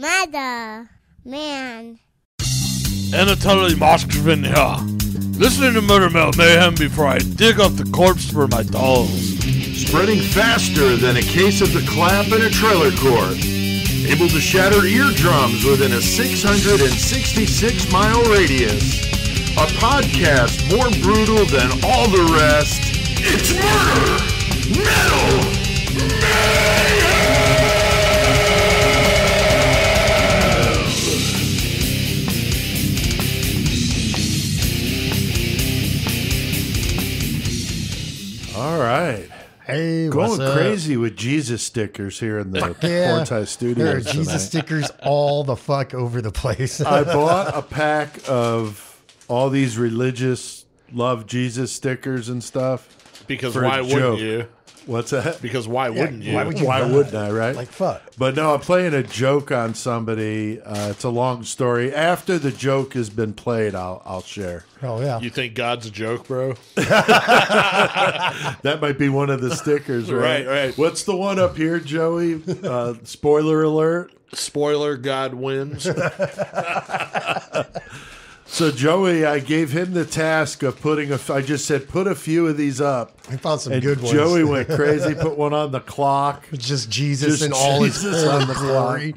Mother, man. Anatoly Moskvin here. Listening to Murder Metal Mayhem before I dig up the corpse for my dolls. Spreading faster than a case of the clap in a trailer court. Able to shatter eardrums within a 666-mile radius. A podcast more brutal than all the rest. It's Murder Metal Mayhem! All right. Hey, what's going up? Crazy with Jesus stickers here in the Portai Studios. There are Jesus stickers all the fuck over the place. I bought a pack of all these religious love Jesus stickers and stuff. Because why wouldn't you? What's that? Because why wouldn't you? Why wouldn't I, right? Like, fuck. But no, I'm playing a joke on somebody. It's a long story. After the joke has been played, I'll share. Oh, yeah. You think God's a joke, bro? That might be one of the stickers, right? Right. What's the one up here, Joey? Spoiler alert. Spoiler, God wins. So, Joey, I gave him the task of putting a... I just said, put a few of these up. I found some good ones. Joey went crazy, put one on the clock. Just Jesus and all his glory.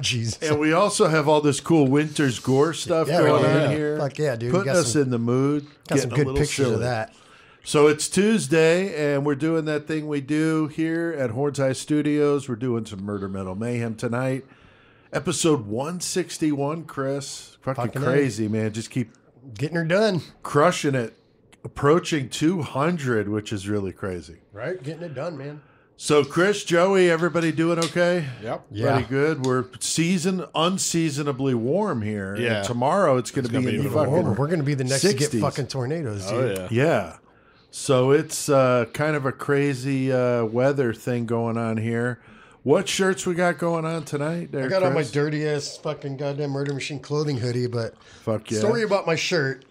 Jesus. And we also have all this cool Winter's Gore stuff going on here. Fuck yeah, dude. Putting us in the mood. Got some good pictures of that. So, it's Tuesday, and we're doing that thing we do here at Horns Eye Studios. We're doing some Murder Metal Mayhem tonight. Episode 161, Chris. Fucking crazy, man. Just keep getting her done. Crushing it. Approaching 200, which is really crazy. Right? Getting it done, man. So, Chris, Joey, everybody doing okay? Yep. Yeah. Pretty good. We're unseasonably warm here. Yeah. And tomorrow it's going to be even warmer. We're going to be the next 60s. To get fucking tornadoes, dude. Oh, yeah. Yeah. So, it's kind of a crazy weather thing going on here. What shirts we got going on tonight? There, I got on my dirty-ass fucking goddamn Murder Machine clothing hoodie, but story about my shirt.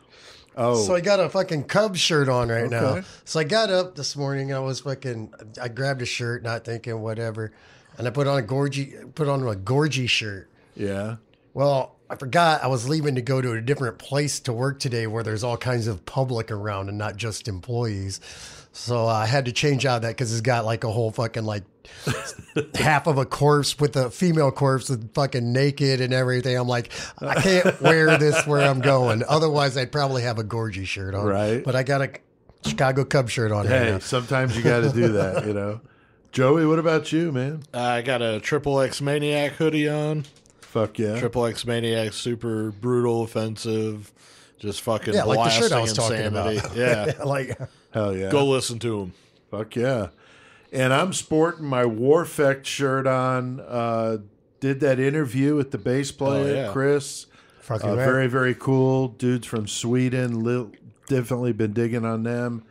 Oh. So I got a fucking Cubs shirt on right now. So I got up this morning and I grabbed a shirt, not thinking whatever, and I put on a Gorgy shirt. Yeah. Well, I forgot I was leaving to go to a different place to work today where there's all kinds of public around and not just employees. So I had to change out of that because it's got like a whole fucking like half of a corpse with a female corpse with fucking naked and everything. I'm like, I can't wear this where I'm going. Otherwise, I'd probably have a Gorgy shirt on. Right. But I got a Chicago Cubs shirt on. Hey, sometimes you got to do that, you know. Joey, what about you, man? I got a XXX Maniac hoodie on. Fuck yeah. XXX Maniac, super brutal, offensive, just fucking blasting like insanity. Yeah. Like... Hell yeah. Go listen to him. Fuck yeah. And I'm sporting my Warfect shirt on. Did that interview with the bass player, Chris. Fucking right. Very, very cool. Dudes from Sweden. Definitely been digging on them.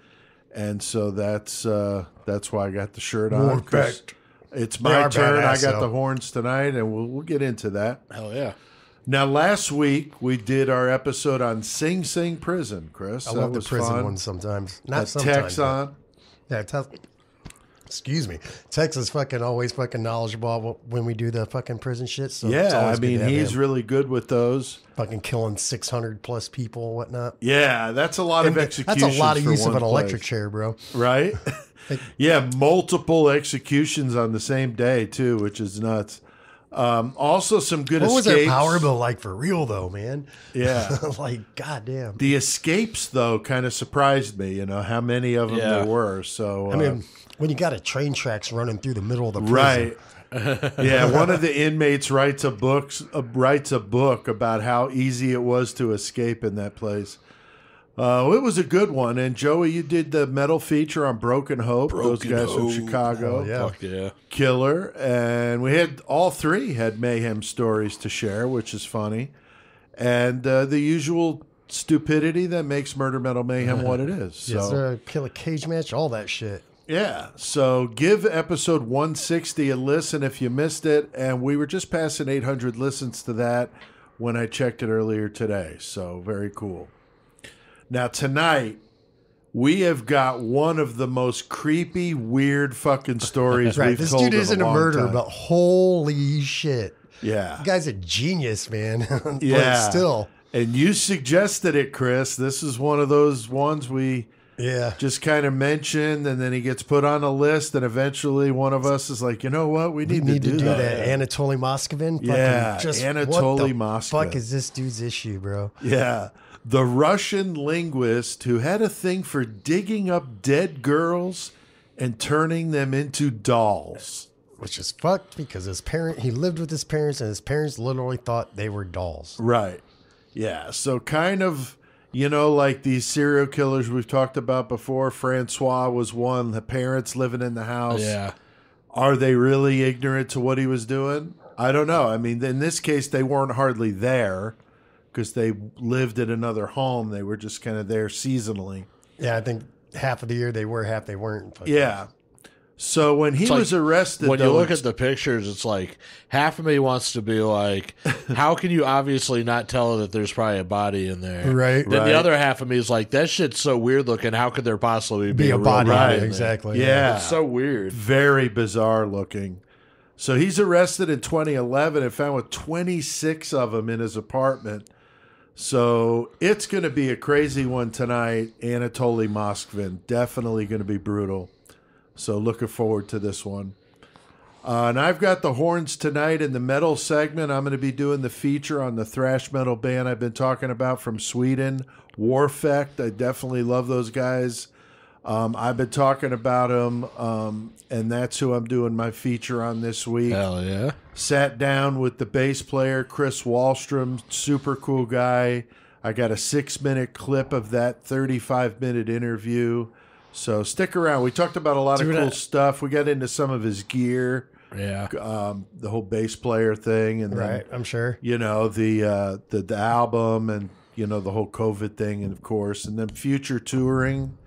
And so that's why I got the shirt on. Warfect. It's my turn. I got the horns tonight, and we'll get into that. Hell yeah. Now, last week, we did our episode on Sing Sing Prison, Chris. I love the prison one sometimes. Not sometimes. Texan. Yeah, excuse me. Tex is fucking always fucking knowledgeable when we do the fucking prison shit. So yeah, I mean, he's really good with those. Fucking killing 600-plus people and whatnot. Yeah, that's a lot of executions. That's a lot of use of an electric chair, bro. Right? Yeah, multiple executions on the same day, too, which is nuts. Also some good escapes. What was their power bill like for real, though, man? Yeah. Like, goddamn. The escapes, though, kind of surprised me, you know, how many of them there were. So I mean, when you got a train tracks running through the middle of the prison. Right. Yeah, one of the inmates writes a book about how easy it was to escape in that place. It was a good one. And, Joey, you did the metal feature on Broken Hope. Those guys from Chicago. Oh, yeah. Fuck yeah. Killer. And we had all three had mayhem stories to share, which is funny. And the usual stupidity that makes Murder Metal Mayhem what it is. So. Yes, sir. Killer cage match, all that shit. Yeah. So give episode 160 a listen if you missed it. And we were just passing 800 listens to that when I checked it earlier today. So very cool. Now, tonight, We have got one of the most creepy, weird fucking stories right. We've told in a long time. This dude isn't a murderer, but holy shit. Yeah. The guy's a genius, man. Yeah. But still. And you suggested it, Chris. This is one of those ones we just kind of mentioned, and then he gets put on a list, and eventually one of us is like, you know what? We need to do that. Anatoly Moskvin? Yeah, just, Anatoly Moskvin. What the fuck is this dude's issue, bro? Yeah. The Russian linguist who had a thing for digging up dead girls and turning them into dolls. Which is fucked because his parent, he lived with his parents, and his parents literally thought they were dolls. Right. Yeah. So kind of, you know, like these serial killers we've talked about before. Francois was one. The parents living in the house. Yeah. Are they really ignorant to what he was doing? I don't know. I mean, in this case, they weren't hardly there, because they lived at another home. They were just kind of there seasonally. Yeah, I think half of the year they were, half they weren't. Yeah. So when he was arrested... When you look at the pictures, it's like, half of me wants to be like, how can you obviously not tell that there's probably a body in there? Right. Then the other half of me is like, that shit's so weird looking. How could there possibly be a body? Right, exactly. Yeah. It's so weird. Very bizarre looking. So he's arrested in 2011 and found with 26 of them in his apartment. So it's going to be a crazy one tonight. Anatoly Moskvin, definitely going to be brutal. So looking forward to this one. And I've got the horns tonight in the metal segment. I'm going to be doing the feature on the thrash metal band I've been talking about from Sweden, Warfect. I definitely love those guys. I've been talking about them, and that's who I'm doing my feature on this week. Hell yeah. Sat down with the bass player, Chris Wallström, super cool guy. I got a 6-minute clip of that 35-minute interview. So stick around. We talked about a lot of cool stuff. We got into some of his gear. Yeah. The whole bass player thing. And right, then, I'm sure. You know, the album and, you know, the whole COVID thing, and of course. And then future touring.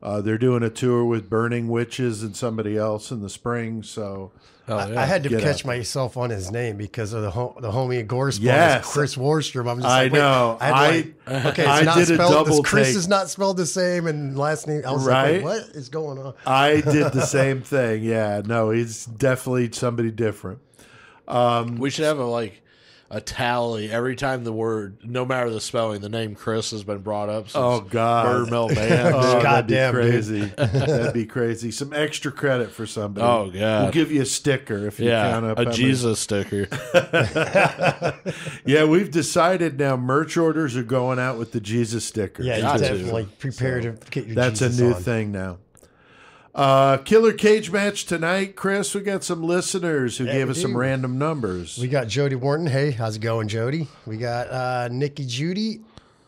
They're doing a tour with Burning Witches and somebody else in the spring, so I had to catch myself on his name because of the homie Gore. Yes, Chris Wallström. I'm just like, wait, I did a double take. Chris is not spelled the same, and last name. I was like, wait, what is going on? I did the same thing. Yeah, no, he's definitely somebody different. We should have a tally every time the word, no matter the spelling, the name Chris has been brought up since Birdmill Band. Oh, goddamn, crazy. That'd be crazy. Some extra credit for somebody. Oh god, we'll give you a sticker if you count up a Jesus sticker. Yeah, we've decided now merch orders are going out with the Jesus sticker. Yeah, you definitely prepare to get your Jesus. That's a new thing now. Killer cage match tonight, Chris. We got some listeners who gave us some random numbers. We got Jody Wharton. Hey, how's it going, Jody? We got Nikki Judy,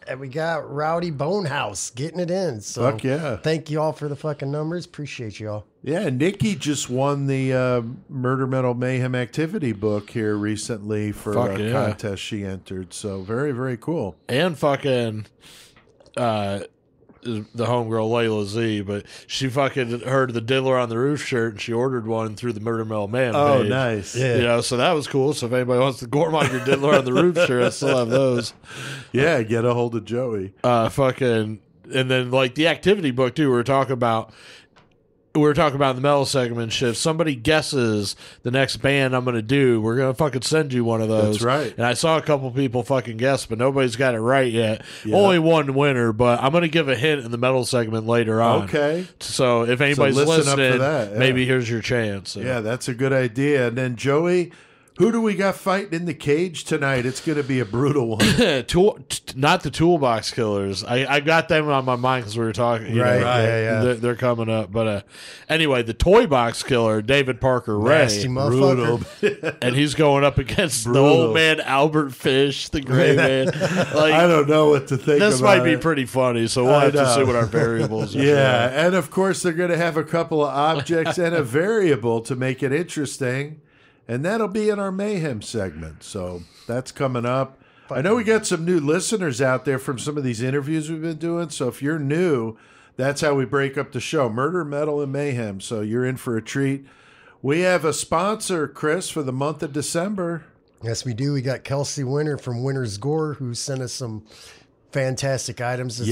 and we got Rowdy Bonehouse getting it in. So fuck yeah. Thank you all for the fucking numbers. Appreciate you all. Yeah, Nikki just won the Murder Metal Mayhem Activity book here recently for a contest she entered. So very, very cool. And fucking... the homegirl Layla Z, but she fucking heard the Diddler on the Roof shirt and she ordered one through the Murder Metal Man page. Nice. Yeah. You know, so that was cool. So if anybody wants the Goremonger Diddler on the Roof shirt, I still have those. Yeah, get a hold of Joey. Fucking, and then like the activity book too, we were talking about in the metal segment shit. If somebody guesses the next band I'm going to do, we're going to fucking send you one of those. That's right. And I saw a couple people fucking guess, but nobody's got it right yet. Yeah. Only one winner, but I'm going to give a hint in the metal segment later on. Okay. So if anybody's listening, up for that. Yeah. Maybe here's your chance. So. Yeah, that's a good idea. And then Joey... Who do we got fighting in the cage tonight? It's going to be a brutal one. Not the Toolbox Killers. I got them on my mind because we were talking. You know, right. They're coming up. But anyway, the Toy Box Killer, David Parker Ray. Nasty motherfucker. Brutal. And he's going up against the old man, Albert Fish, the gray man. Like, I don't know what to think about. This might be pretty funny, so we'll have to see what our variables are. Yeah, and of course they're going to have a couple of objects and a variable to make it interesting. And that'll be in our Mayhem segment. So that's coming up. I know we got some new listeners out there from some of these interviews we've been doing. So if you're new, that's how we break up the show. Murder, Metal, and Mayhem. So you're in for a treat. We have a sponsor, Chris, for the month of December. Yes, we do. We got Kelsey Winter from Winter's Gore who sent us some fantastic items. It's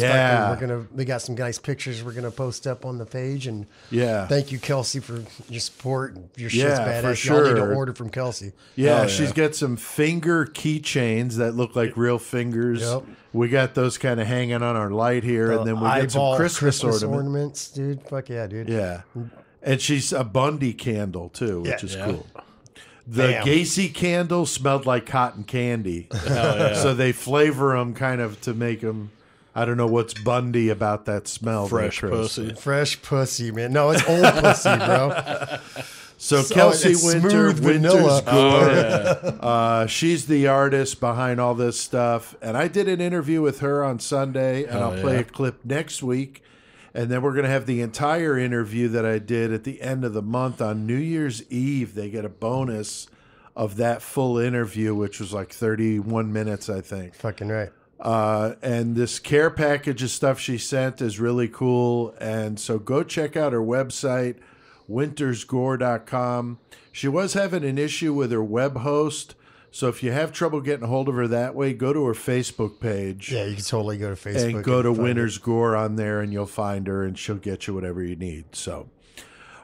we got some nice pictures we're gonna post up on the page, and thank you, Kelsey, for your support. Your shit's badass. For sure. Y'all need to order from Kelsey. She's got some finger keychains that look like real fingers. We got those kind of hanging on our light here, and then we got some Christmas ornaments, dude. Fuck yeah, dude. Yeah, and she's a Bundy candle too, which is cool. The Gacy candle smelled like cotton candy. So they flavor them kind of to make them. I don't know what's Bundy about that smell. Fresh pussy. Fresh pussy, man. No, it's old pussy, bro. So Kelsey Winter, Winter's Gore. She's the artist behind all this stuff. And I did an interview with her on Sunday, and I'll play a clip next week. And then we're going to have the entire interview that I did at the end of the month on New Year's Eve. They get a bonus of that full interview, which was like 31 minutes, I think. Fucking right. And this care package of stuff she sent is really cool. And so go check out her website, wintersgore.com. She was having an issue with her web host. So if you have trouble getting a hold of her that way, go to her Facebook page. Yeah, you can totally go to Facebook. And go to Winter's Gore on there, and you'll find her, and she'll get you whatever you need. So,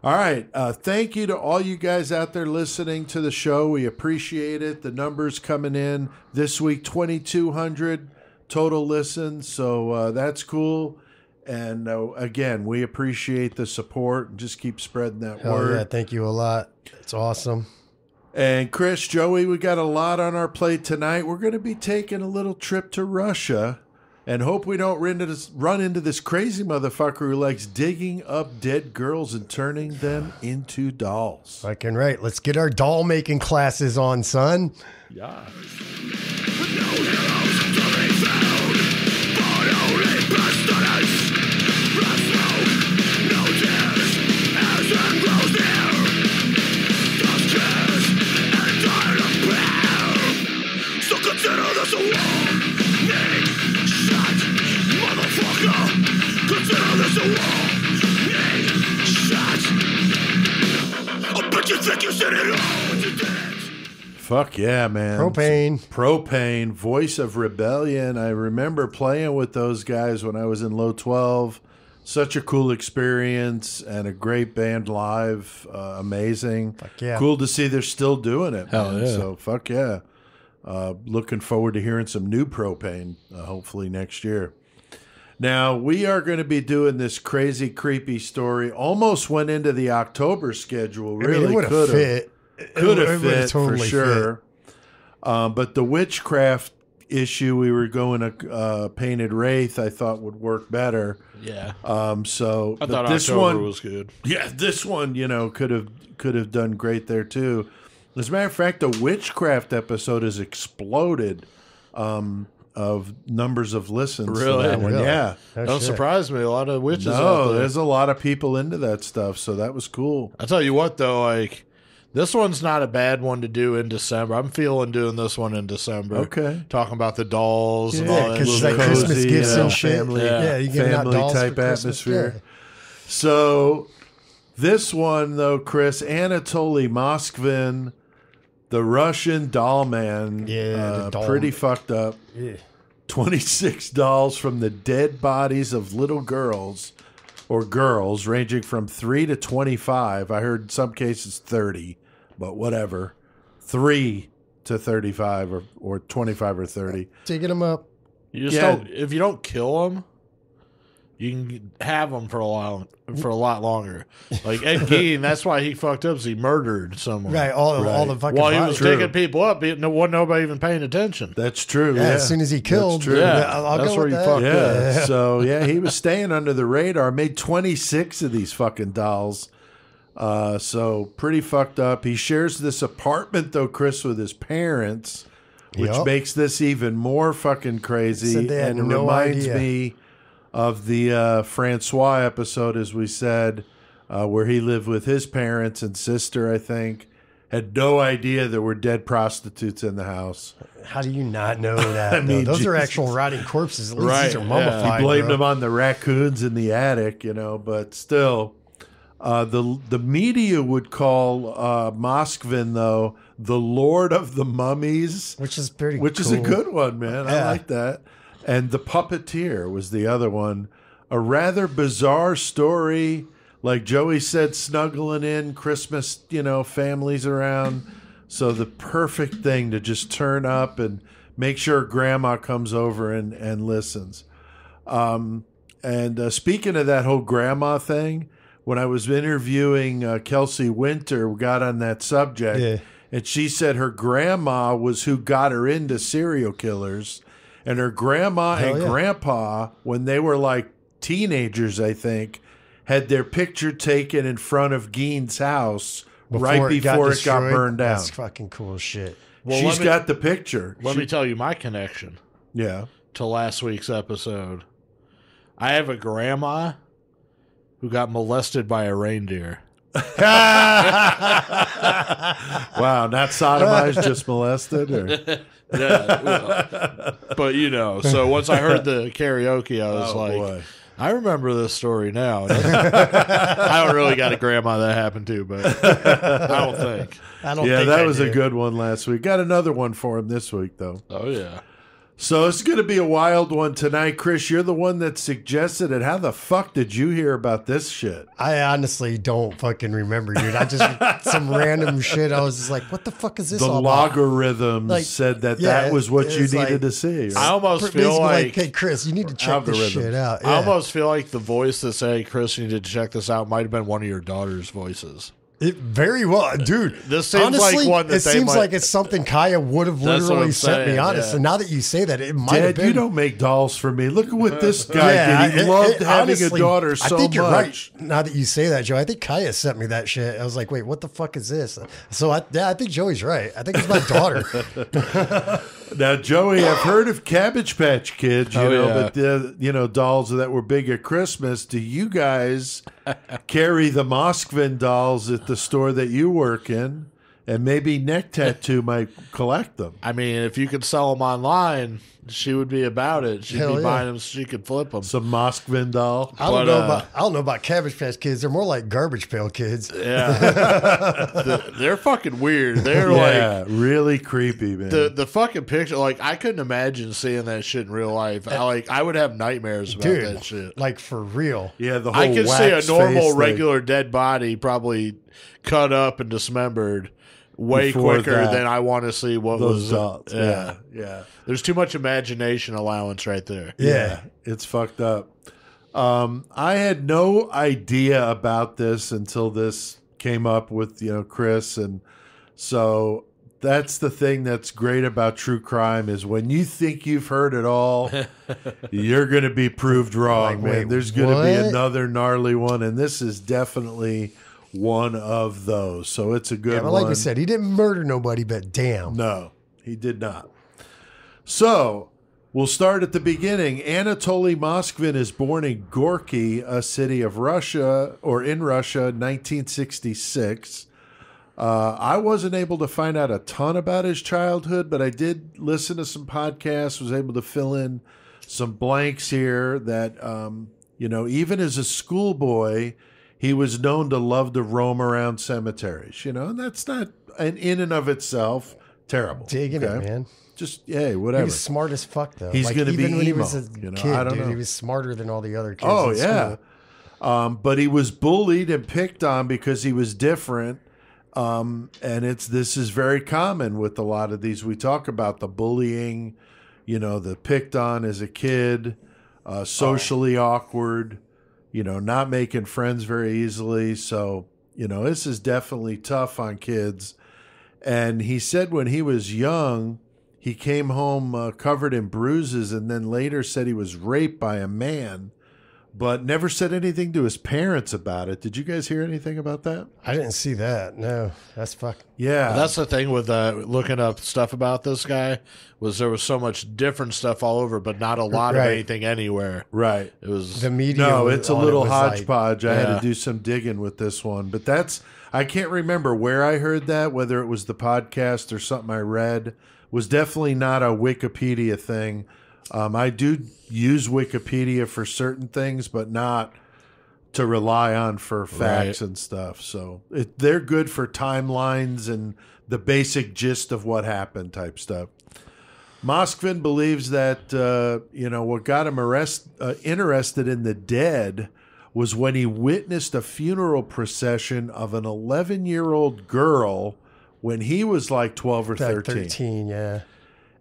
all right. Thank you to all you guys out there listening to the show. We appreciate it. The numbers coming in this week, 2,200 total listens. So that's cool. And again, we appreciate the support. Just keep spreading that word. Yeah, thank you a lot. It's awesome. And Chris, Joey, we got a lot on our plate tonight. We're going to be taking a little trip to Russia and hope we don't run into this crazy motherfucker who likes digging up dead girls and turning them into dolls. Fucking right. Let's get our doll making classes on, son. Yeah. Fuck yeah, man. Pro-Pain, Voice of Rebellion. I remember playing with those guys when I was in Low 12. Such a cool experience and a great band live. Amazing. Fuck yeah. Cool to see they're still doing it. Hell man. Yeah. So fuck yeah. Looking forward to hearing some new Pro-Pain, hopefully next year. Now, we are going to be doing this crazy, creepy story. Almost went into the October schedule. Really, I mean, Could have fit for sure. But the witchcraft issue, we were going to Painted Wraith, I thought would work better. Yeah. So I thought this October one was good. Yeah, this one, you know, could have done great there too. As a matter of fact, the witchcraft episode has exploded of numbers of listens. Really? That one. Really? Yeah. Don't surprise me. A lot of witches out there. There's a lot of people into that stuff, so that was cool. I tell you what, though, like, this one's not a bad one to do in December. I'm feeling doing this one in December. Okay. Talking about the dolls and all that. Because it's like Christmas gifts and shit. Family, you get family-type atmosphere. Yeah. So this one, though, Chris, Anatoly Moskvin, the Russian doll man, pretty fucked up. Yeah. 26 dolls from the dead bodies of little girls, or girls ranging from 3 to 25. I heard in some cases 30, but whatever. 3 to 35 or 25 or 30. Taking them up. You just don't, if you don't kill them, you can have them for a lot longer. Like Ed Gein, that's why he fucked up. Is he murdered someone? Right, all the fucking while he was taking people up, nobody even paying attention. That's true. Yeah, as soon as he killed, that's true. Yeah, that's where he fucked up. Yeah. So yeah, he was staying under the radar. Made 26 of these fucking dolls. So pretty fucked up. He shares this apartment though, Chris, with his parents, which makes this even more fucking crazy. And it reminds me of the Francois episode, as we said, where he lived with his parents and sister, I think, had no idea there were dead prostitutes in the house. How do you not know that? I mean, those are actual rotting corpses. At least these are mummified. He blamed them on the raccoons in the attic, you know, but still. The media would call Moskvin, though, the Lord of the Mummies. Which is pretty cool. Which is a good one, man. I like that. And The Puppeteer was the other one. A rather bizarre story. Like Joey said, snuggling in, Christmas, you know, families around. So the perfect thing to just turn up and make sure grandma comes over and listens. Speaking of that whole grandma thing, when I was interviewing Kelsey Winter, we got on that subject, and she said her grandma was who got her into serial killers, and her grandma grandpa, when they were like teenagers, I think, had their picture taken in front of Gein's house right before it got burned down. That's fucking cool shit. Well, she's got the picture. Let me tell you my connection. Yeah. To last week's episode. I have a grandma who got molested by a reindeer. Wow, not sodomized, just molested? Or? Yeah, well, but, you know, so once I heard the karaoke, I was boy. I remember this story now. I don't really got a grandma that happened to, but I don't think. I did. A good one last week. Got another one for him this week, though. Oh, yeah. So it's going to be a wild one tonight. Chris, you're the one that suggested it. How the fuck did you hear about this shit? I honestly don't fucking remember, dude. I just, some random shit. I was just like, what the fuck is this all about? The logarithms said that that was what you needed to see. Right? I almost feel like, hey, Chris, you need to check this shit out. Yeah. I almost feel like the voice that said, hey, Chris, you need to check this out might have been one of your daughter's voices. It very well, dude. This seems honestly, like one that it seems might, like it's something Kaya would have literally sent me. Honestly, now that you say that, it might have been. You don't make dolls for me. Look at what this guy did. He loved having a daughter so much. I think you're right. Now that you say that, Joe, I think Kaya sent me that shit. I was like, wait, what the fuck is this? So I think Joey's right. I think it's my daughter. Now, Joey, I've heard of Cabbage Patch Kids, you know, but you know, dolls that were big at Christmas. Do you guys carry the Moskvin dolls at the store that you work in? And maybe Neck Tattoo might collect them. I mean, if you could sell them online, she would be about it. She'd be buying them so she could flip them. Some Moskvin doll. I don't know about Cabbage Patch Kids. They're more like Garbage Pail Kids. Yeah. They're fucking weird. They're like really creepy, man. The fucking picture, like I couldn't imagine seeing that shit in real life. I would have nightmares about that shit. Like for real. Yeah, the whole I could see a normal, regular dead body probably cut up and dismembered. Way quicker than I want to see what was up. Yeah. There's too much imagination allowance right there. Yeah. It's fucked up. I had no idea about this until this came up with, you know, Chris. And so that's the thing that's great about true crime is when you think you've heard it all, you're going to be proved wrong, man. There's going to be another gnarly one. And this is definitely one of those, so it's a good one. Like I said, he didn't murder nobody, but damn. No, he did not. So, we'll start at the beginning. Anatoly Moskvin is born in Gorky, a city of Russia, or in Russia, 1966. I wasn't able to find out a ton about his childhood, but I did listen to some podcasts, was able to fill in some blanks here that, you know, even as a schoolboy, he was known to love to roam around cemeteries, you know, and that's not in and of itself terrible. Digging it, man. Just, hey, whatever. He was smart as fuck, though. He's going to be emo. Even when he was a kid, I don't know. He was smarter than all the other kids. Oh, yeah. But he was bullied and picked on because he was different. And this is very common with a lot of these. We talk about the bullying, you know, the picked on as a kid, socially awkward. You know, not making friends very easily. So, you know, this is definitely tough on kids. And he said when he was young, he came home covered in bruises and then later said he was raped by a man, but never said anything to his parents about it. Did you guys hear anything about that? I didn't see that. No, that's fucking... Yeah. Well, that's the thing with looking up stuff about this guy was there was so much different stuff all over, but not a lot of anything anywhere. Right. It was... The media... No, it's a little hodgepodge. Like, I had to do some digging with this one, but that's... I can't remember where I heard that, whether it was the podcast or something I read. It was definitely not a Wikipedia thing. I do use Wikipedia for certain things, but not to rely on for facts and stuff. So they're good for timelines and the basic gist of what happened type stuff. Moskvin believes that what got him interested in the dead was when he witnessed a funeral procession of an 11-year-old girl when he was like 12 or 13. 13, yeah.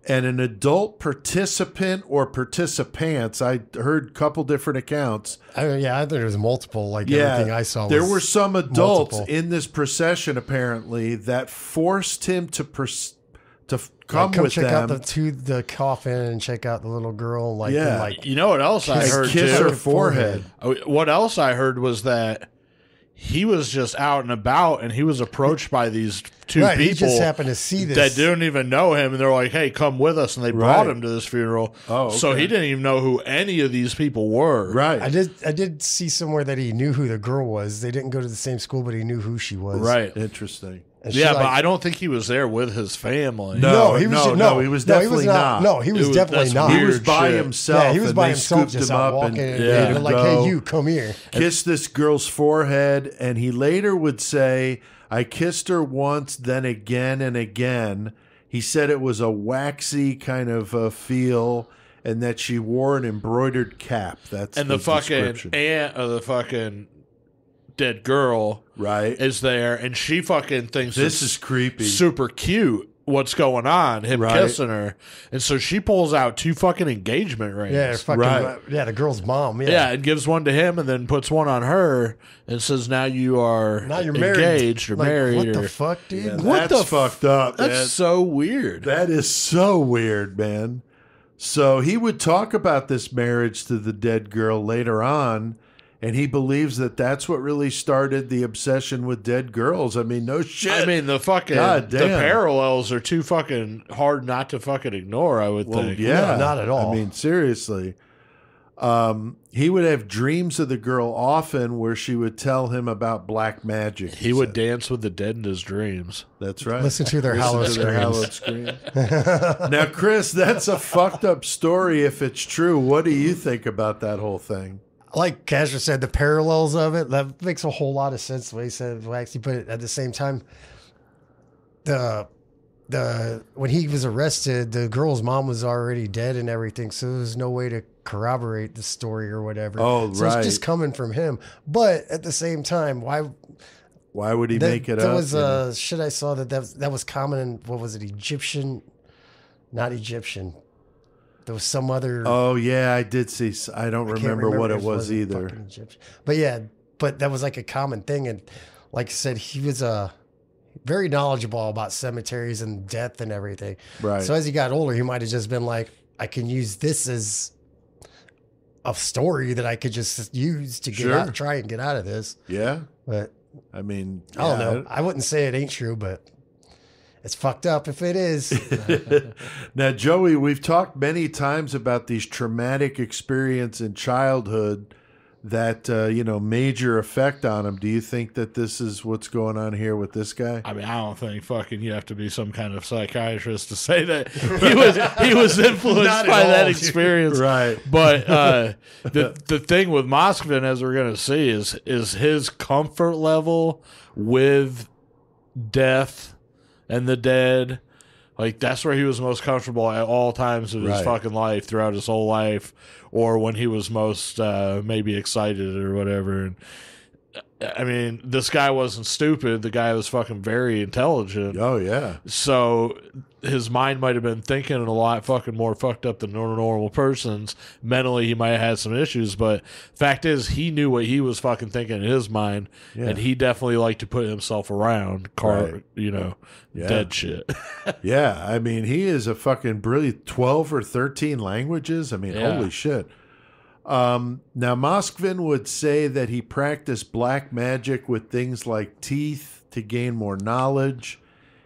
And an adult participant or participants, I heard a couple different accounts. I think there was multiple, everything I saw. There were some adults in this procession, apparently, that forced him to come with them. Come check out the coffin and check out the little girl. You know what else I heard, too? Kiss her forehead. What else I heard was that he was just out and about, and he was approached by these two people. He just happened to see this. That didn't even know him, and they're like, hey, come with us, and they brought him to this funeral. Oh, okay. So he didn't even know who any of these people were. Right. I did see somewhere that he knew who the girl was. They didn't go to the same school, but he knew who she was. Right. Interesting. And but I don't think he was there with his family. No, he was definitely not. No, he was definitely not. He was by himself. Yeah, he was by himself, just out walking. And they're like, hey, you, come here. Kiss this girl's forehead. And he later would say, I kissed her once, then again and again. He said it was a waxy kind of a feel, and that she wore an embroidered cap. That's and the fucking aunt of the fucking dead girl is there, and she fucking thinks this is creepy, super cute, what's going on, him kissing her, and so she pulls out two fucking engagement rings, the girl's mom, and gives one to him and then puts one on her and says, now you are engaged or married. What the fuck, dude? Yeah, that's fucked up. That's so weird. That is so weird, man. So he would talk about this marriage to the dead girl later on. And he believes that that's what really started the obsession with dead girls. I mean, no shit. I mean, the parallels are too fucking hard not to fucking ignore, I would think. Yeah, not at all. I mean, seriously. He would have dreams of the girl often where she would tell him about black magic. He would dance with the dead in his dreams. That's right. Listen to their hallowed screams. Now, Chris, that's a fucked up story if it's true. What do you think about that whole thing? Like Cashner said, the parallels of it, that makes a whole lot of sense the way he said waxy, but at the same time, when he was arrested, the girl's mom was already dead and everything, so there was no way to corroborate the story or whatever. Oh, so it's just coming from him. But at the same time, why would he make it up? That was shit I saw that was common in, what was it, Egyptian? Not Egyptian. There was some other... Oh, yeah, I did see... I don't remember what it was either. But yeah, that was like a common thing. And like I said, he was very knowledgeable about cemeteries and death and everything. Right. So as he got older, he might have just been like, I can use this as a story that I could just use to try and get out of this. Yeah. But I mean... I don't know. I wouldn't say it ain't true, but... It's fucked up if it is. Now, Joey, we've talked many times about these traumatic experiences in childhood that, major effect on him. Do you think that this is what's going on here with this guy? I mean, I don't think fucking you have to be some kind of psychiatrist to say that he was influenced by that experience. Right. But the thing with Moskvin, as we're going to see, is his comfort level with death and the dead, that's where he was most comfortable at all times of his fucking life, throughout his whole life, or when he was most maybe excited or whatever. And I mean, this guy wasn't stupid. The guy was fucking very intelligent. Oh, yeah. So his mind might have been thinking a lot fucking more fucked up than normal person's. Mentally, he might have had some issues, but fact is, he knew what he was fucking thinking in his mind, and he definitely liked to put himself around dead shit. Yeah, I mean, he is a fucking brilliant 12 or 13 languages. I mean, holy shit. Now, Moskvin would say that he practiced black magic with things like teeth to gain more knowledge.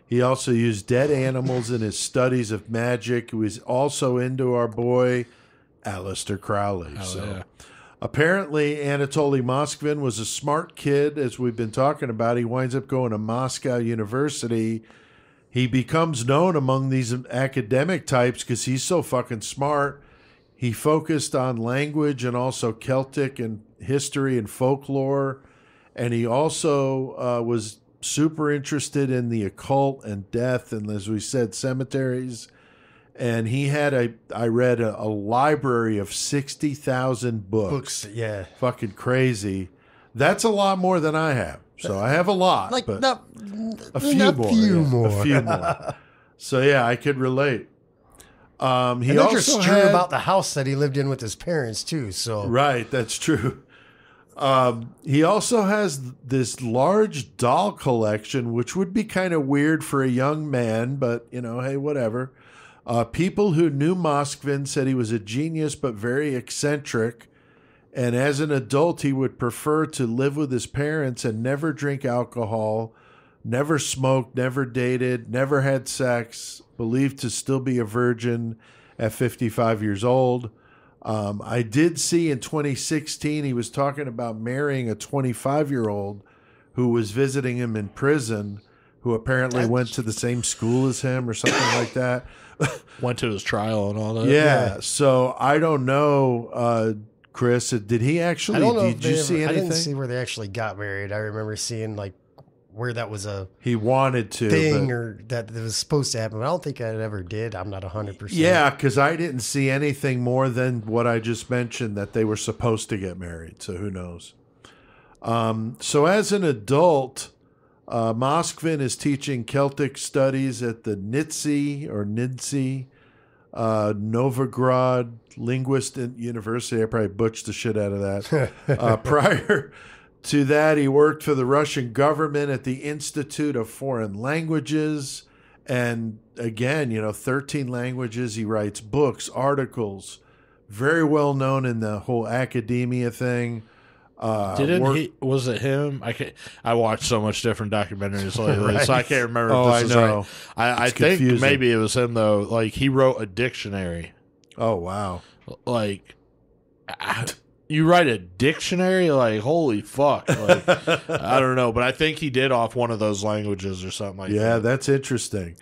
He also used dead animals in his studies of magic. He was also into our boy, Aleister Crowley. Apparently, Anatoly Moskvin was a smart kid, as we've been talking about. He winds up going to Moscow University. He becomes known among these academic types because he's so fucking smart. He focused on language and also Celtic and history and folklore. And he also was super interested in the occult and death and, as we said, cemeteries. And he had I read a library of 60,000 books. Yeah. Fucking crazy. That's a lot more than I have. So I have a lot, like, but not, a few more. So yeah, I could relate. He also just true about the house that he lived in with his parents too. So right, that's true. He also has this large doll collection, which would be kind of weird for a young man, but you know, hey, whatever. People who knew Moskvin said he was a genius, but very eccentric. And as an adult, he would prefer to live with his parents and never drink alcohol, never smoked, never dated, never had sex, believed to still be a virgin at 55 years old. I did see in 2016, he was talking about marrying a 25-year-old who was visiting him in prison, who apparently went to the same school as him or something like that. Went to his trial and all that. Yeah, yeah. So I don't know... Chris, did he actually? I don't know. Did you see anything? I didn't see where they actually got married. I remember seeing like where that was a he wanted to thing or that it was supposed to happen. But I don't think it ever did. I'm not 100%. Yeah, because I didn't see anything more than what I just mentioned that they were supposed to get married. So who knows? So as an adult, Moskvin is teaching Celtic studies at the NITSI. Novgorod Linguist University. I probably butchered the shit out of that. Prior to that, he worked for the Russian government at the Institute of Foreign Languages. And again, you know, 13 languages. He writes books, articles, very well known in the whole academia thing. Was it him? I watched so much different documentaries lately, right. So I can't remember. Oh, if this I know. Right. I think confusing. Maybe it was him though. Like he wrote a dictionary. Oh wow! Like you write a dictionary? Like holy fuck! Like, I don't know, but I think he did off one of those languages or something like that. Yeah, that's interesting.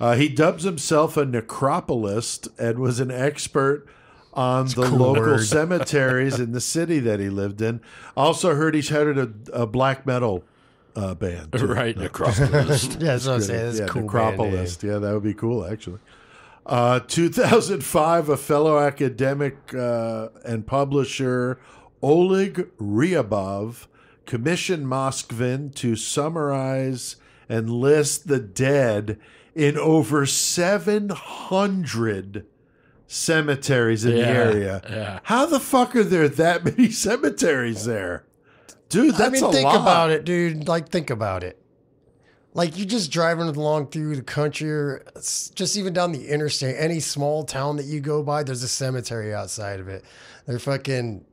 He dubs himself a necropolist and was an expert on the local cemeteries in the city that he lived in. Also heard he's headed a black metal band. Too. Right, Necropolist. Yeah, that's what I'm saying. That's a cool Necropolist. Yeah, that would be cool, actually. 2005, a fellow academic and publisher, Oleg Ryabov, commissioned Moskvin to summarize and list the dead in over 700 cemeteries in the area. Yeah. How the fuck are there that many cemeteries there? Dude, that's a lot. Think about it, dude. Like, think about it. Like, you're just driving along through the country, or just even down the interstate, any small town that you go by, there's a cemetery outside of it. They're fucking...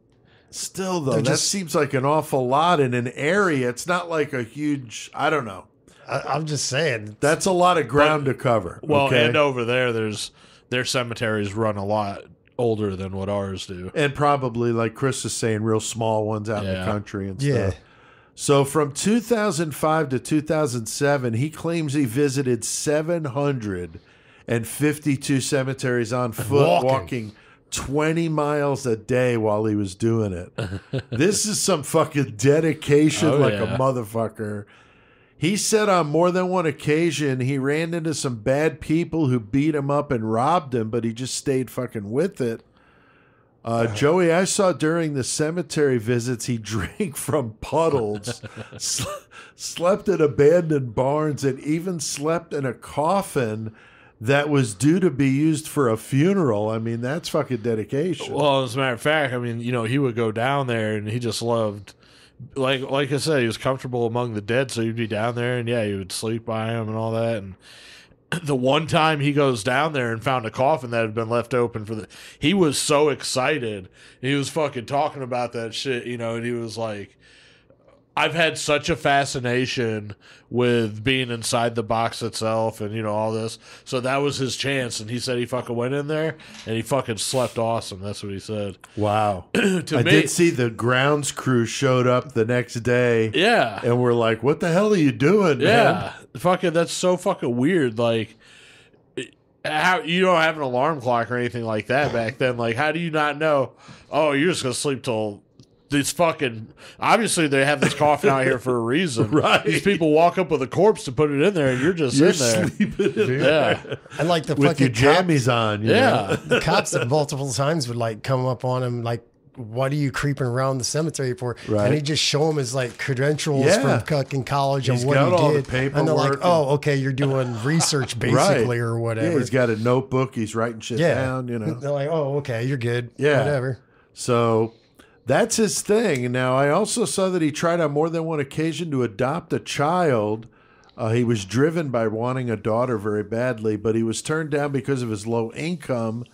Still, though, that just seems like an awful lot in an area. It's not like a huge... I don't know. I'm just saying. That's a lot of ground to cover. Well, okay? And over there, there's... Their cemeteries run a lot older than what ours do. And probably, like Chris is saying, real small ones out in the country and stuff. So from 2005 to 2007, he claims he visited 752 cemeteries on foot, walking 20 miles a day while he was doing it. This is some fucking dedication a motherfucker. He said on more than one occasion he ran into some bad people who beat him up and robbed him, but he just stayed fucking with it. Joey, I saw during the cemetery visits he drank from puddles, slept in abandoned barns, and even slept in a coffin that was due to be used for a funeral. I mean, that's fucking dedication. Well, as a matter of fact, I mean, you know, he would go down there and he just loved... Like I said, he was comfortable among the dead, so he'd be down there, and yeah, he would sleep by him and all that. And the one time he goes down there and found a coffin that had been left open for the... He was so excited. He was fucking talking about that shit, you know, and he was like, I've had such a fascination with being inside the box itself and, you know, all this. So that was his chance. And he said he fucking went in there and he fucking slept awesome. That's what he said. Wow. I did see the grounds crew showed up the next day. Yeah. And we're like, what the hell are you doing, man? Yeah. Fucking, that's so fucking weird. Like, how you don't have an alarm clock or anything like that back then. Like, how do you not know? Oh, you're just going to sleep till... these fucking, obviously they have this coffin out here for a reason. Right. These people walk up with a corpse to put it in there, and you're just you're sleeping in there. I like the with fucking your jammies on. You know? The cops that multiple times would like come up on him like, what are you creeping around the cemetery for? Right. And he just show them his like credentials from fucking college and what he did. And they're like, oh, okay, you're doing research basically or whatever. Yeah, he's got a notebook. He's writing shit down, you know. They're like, oh, okay, you're good. Yeah. Whatever. So that's his thing. Now, I also saw that he tried on more than one occasion to adopt a child. He was driven by wanting a daughter very badly, but he was turned down because of his low income.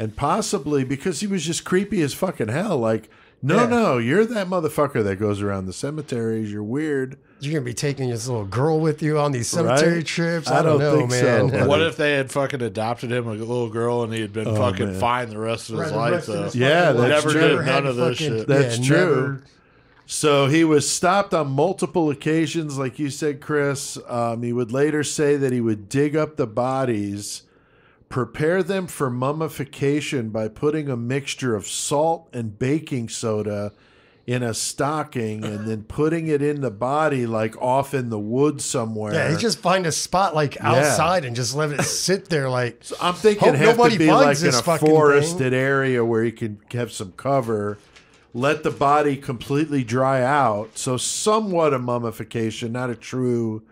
And possibly because he was just creepy as fucking hell. Like, no, no, you're that motherfucker that goes around the cemeteries. You're weird. You're going to be taking this little girl with you on these cemetery trips? I don't know, man. So, what if they had fucking adopted him, a little girl, and he had been fine the rest of his life, though? Yeah, that's true. Never did none of this shit. That's true. So he was stopped on multiple occasions, like you said, Chris. He would later say that he would dig up the bodies, prepare them for mummification by putting a mixture of salt and baking soda in a stocking and then putting it in the body, like off in the woods somewhere. Yeah, he just find a spot like outside and just let it sit there. Like, so I'm thinking have to be like in a forested area where you can have some cover, let the body completely dry out. So somewhat a mummification, not a true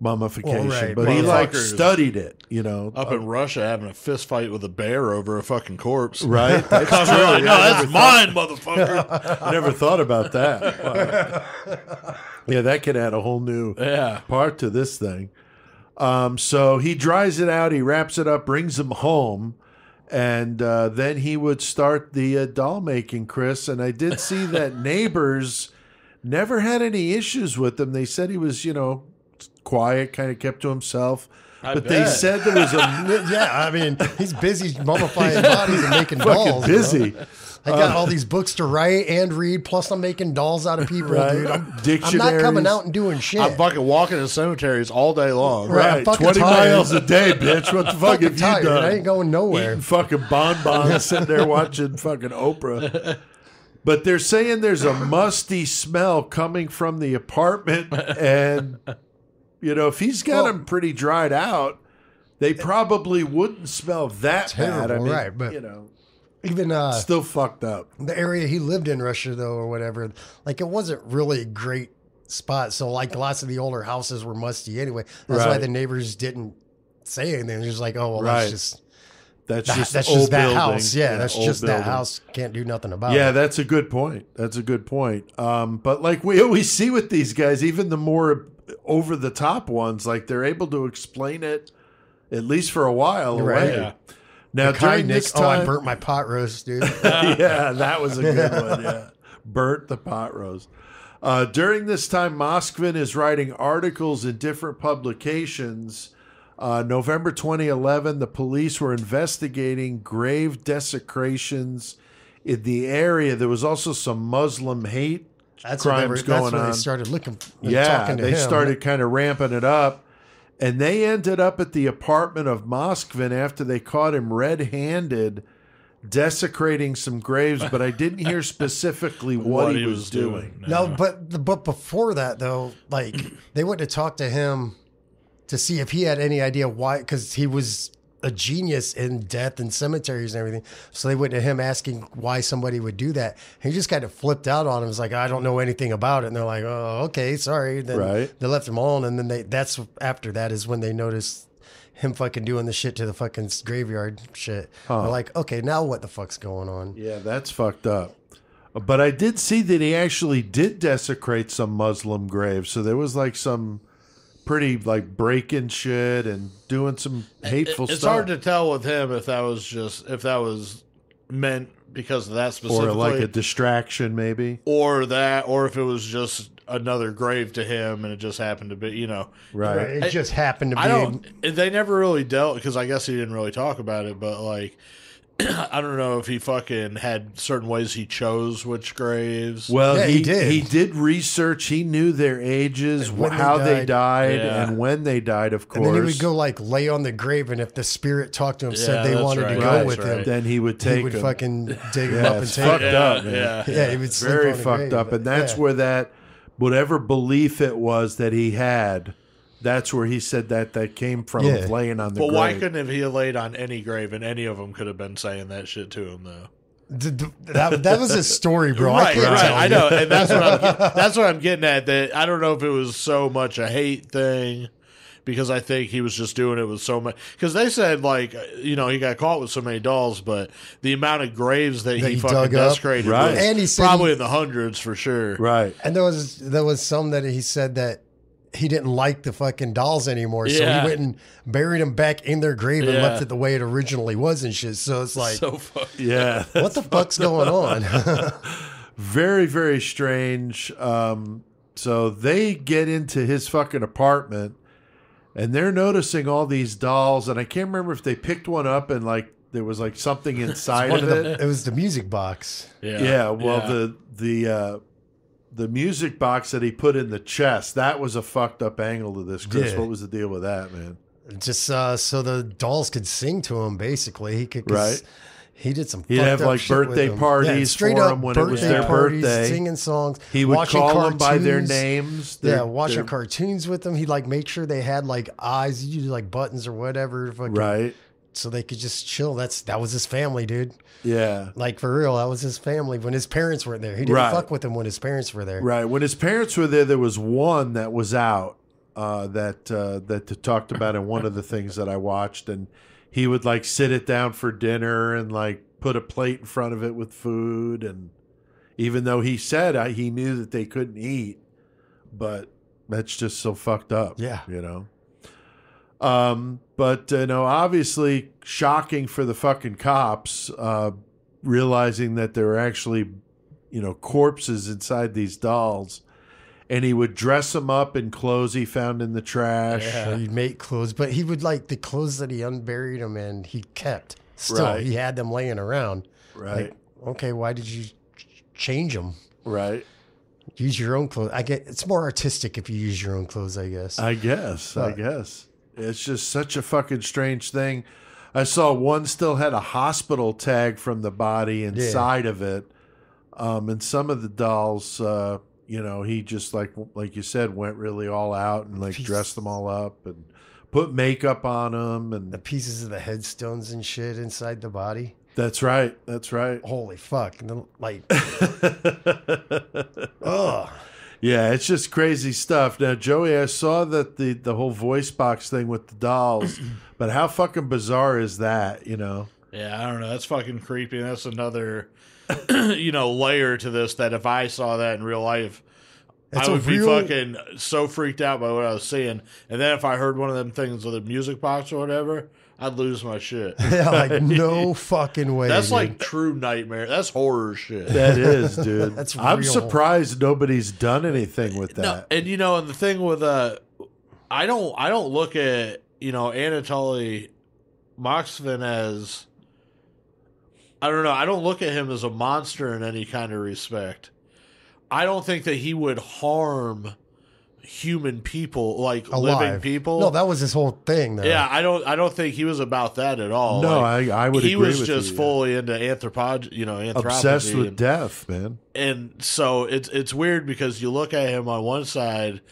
mummification, but he like studied it, you know. Up in Russia, having a fist fight with a bear over a fucking corpse, right? That's true. Like, no, that's mine, motherfucker. I never thought about that. Wow. Yeah, that could add a whole new part to this thing. So he dries it out, he wraps it up, brings them home, and then he would start the doll making, Chris. And I did see that neighbors never had any issues with him. They said he was, you know, quiet, kind of kept to himself. They said there was a... I mean, he's busy mummifying bodies and making dolls. Busy. Bro. I got all these books to write and read, plus I'm making dolls out of people, dude. I'm not coming out and doing shit. I'm fucking walking in cemeteries all day long. Right. 20 miles a day, bitch. What the fuck have you done? I ain't going nowhere. Eating fucking bonbons, sitting there watching fucking Oprah. But they're saying there's a musty smell coming from the apartment, and... You know, if he's got them pretty dried out, they probably wouldn't smell that bad. I mean, but you know, even still fucked up. The area he lived in, Russia, though, or whatever, like it wasn't really a great spot. So, like, lots of the older houses were musty anyway. That's why the neighbors didn't say anything. They're just like, oh, well, that's just that house. Yeah, that's just that house. Can't do nothing about it. Yeah, that's a good point. That's a good point. But like we always see with these guys, even the more over the top ones, like they're able to explain it at least for a while. Right. Yeah. Now, during this time, I burnt my pot roast, dude. Yeah, that was a good one. Yeah. Burnt the pot roast. During this time, Moskvin is writing articles in different publications. November 2011, the police were investigating grave desecrations in the area. There was also some Muslim hate crimes going on. They started looking. They started kind of ramping it up, and they ended up at the apartment of Moskvin after they caught him red-handed desecrating some graves. But I didn't hear specifically what he was doing. No, but before that though, like they went to talk to him to see if he had any idea why, because he was a genius in death and cemeteries and everything. So they went to him asking why somebody would do that. And he just kind of flipped out on him. He's like, I don't know anything about it. And they're like, oh, okay, sorry. Then they left him alone. And then that's after that is when they noticed him fucking doing the shit to the fucking graveyard shit. Huh. They're like, okay, now what the fuck's going on? Yeah, that's fucked up. But I did see that he actually did desecrate some Muslim graves. So there was like some pretty like breaking shit and doing some hateful stuff. It's hard to tell with him if that was just, if that was meant because of that specifically. Or like a distraction maybe. Or that, or if it was just another grave to him and it just happened to be, you know. Right. It just happened to be. They never really dealt, because I guess he didn't really talk about it, but like I don't know if he fucking had certain ways he chose which graves. Well, yeah, he did. He did research. He knew their ages, how they died, and when they died, of course. And then he would go, like, lay on the grave, and if the spirit talked to him, said they wanted to go with him, then he would take him. He would fucking dig him up and take him. Fucked up, man. Yeah, he would sleep on the grave. Very fucked up. And that's where that, whatever belief it was that he had... That's where he said that came from, laying on the grave. But why couldn't he have laid on any grave, and any of them could have been saying that shit to him, though? That was his story, bro. Right, I know. And that's what I'm getting at. That I don't know if it was so much a hate thing, because I think he was just doing it with so much. Because they said, like, you know, he got caught with so many dolls, but the amount of graves that he fucking desecrated was probably in the hundreds for sure. Right. And there was some that he said that he didn't like the fucking dolls anymore, so he went and buried them back in their grave and left it the way it originally was and shit. So it's like, what the fuck's going on? Very, very strange. So they get into his fucking apartment, and they're noticing all these dolls, and I can't remember if they picked one up and, like, there was, like, something inside of it. It was the music box. The music box that he put in the chest, that was a fucked up angle to this. Chris, what was the deal with that, man? Just so the dolls could sing to him, basically. He could, he did some. He'd have like birthday parties for them when it was their birthday, singing songs. He would call them by their names. Watching cartoons with them. He'd like make sure they had like eyes, you like buttons or whatever, so they could just chill. That was his family, dude. Yeah. Like, for real, that was his family when his parents weren't there. He didn't fuck with them when his parents were there. Right. When his parents were there, there was one that was out that talked about in one of the things that I watched. And he would, like, sit it down for dinner and, like, put a plate in front of it with food. And even though he said he knew that they couldn't eat, but that's just so fucked up. Yeah. You know? But, you know, obviously shocking for the fucking cops, realizing that there were actually, you know, corpses inside these dolls. And he would dress them up in clothes he found in the trash. Yeah. He'd make clothes, but he would, like, the clothes that he unburied them in, he kept. Still, he had them laying around. Right. Like, okay, why did you change them? Right. Use your own clothes. I get it's more artistic if you use your own clothes, I guess. I guess. It's just such a fucking strange thing. I saw one still had a hospital tag from the body inside of it. And some of the dolls, you know, he just, like you said, went really all out and, like, dressed them all up and put makeup on them. And the pieces of the headstones and shit inside the body. That's right. That's right. Holy fuck. And then, like, ugh. Yeah, it's just crazy stuff. Now, Joey, I saw that the whole voice box thing with the dolls, but how fucking bizarre is that, you know? Yeah, I don't know. That's fucking creepy. That's another, you know, layer to this that if I saw that in real life, I would be fucking so freaked out by what I was seeing. And then if I heard one of them things with a music box or whatever, I'd lose my shit. Yeah, like, no fucking way. That's, dude, like, true nightmare. That's horror shit. That is, dude. That's real. I'm surprised nobody's done anything with that. No, and, you know, and the thing with I don't look at, you know, Anatoly Moskvin as, I don't know, I don't look at him as a monster in any kind of respect. I don't think that he would harm human people, like, alive. Living people. No, that was his whole thing, though. Yeah, I don't think he was about that at all. No, like, I would agree with you. He was just fully into anthropology, you know, anthropology. Obsessed with death, man. And so it's weird because you look at him on one side,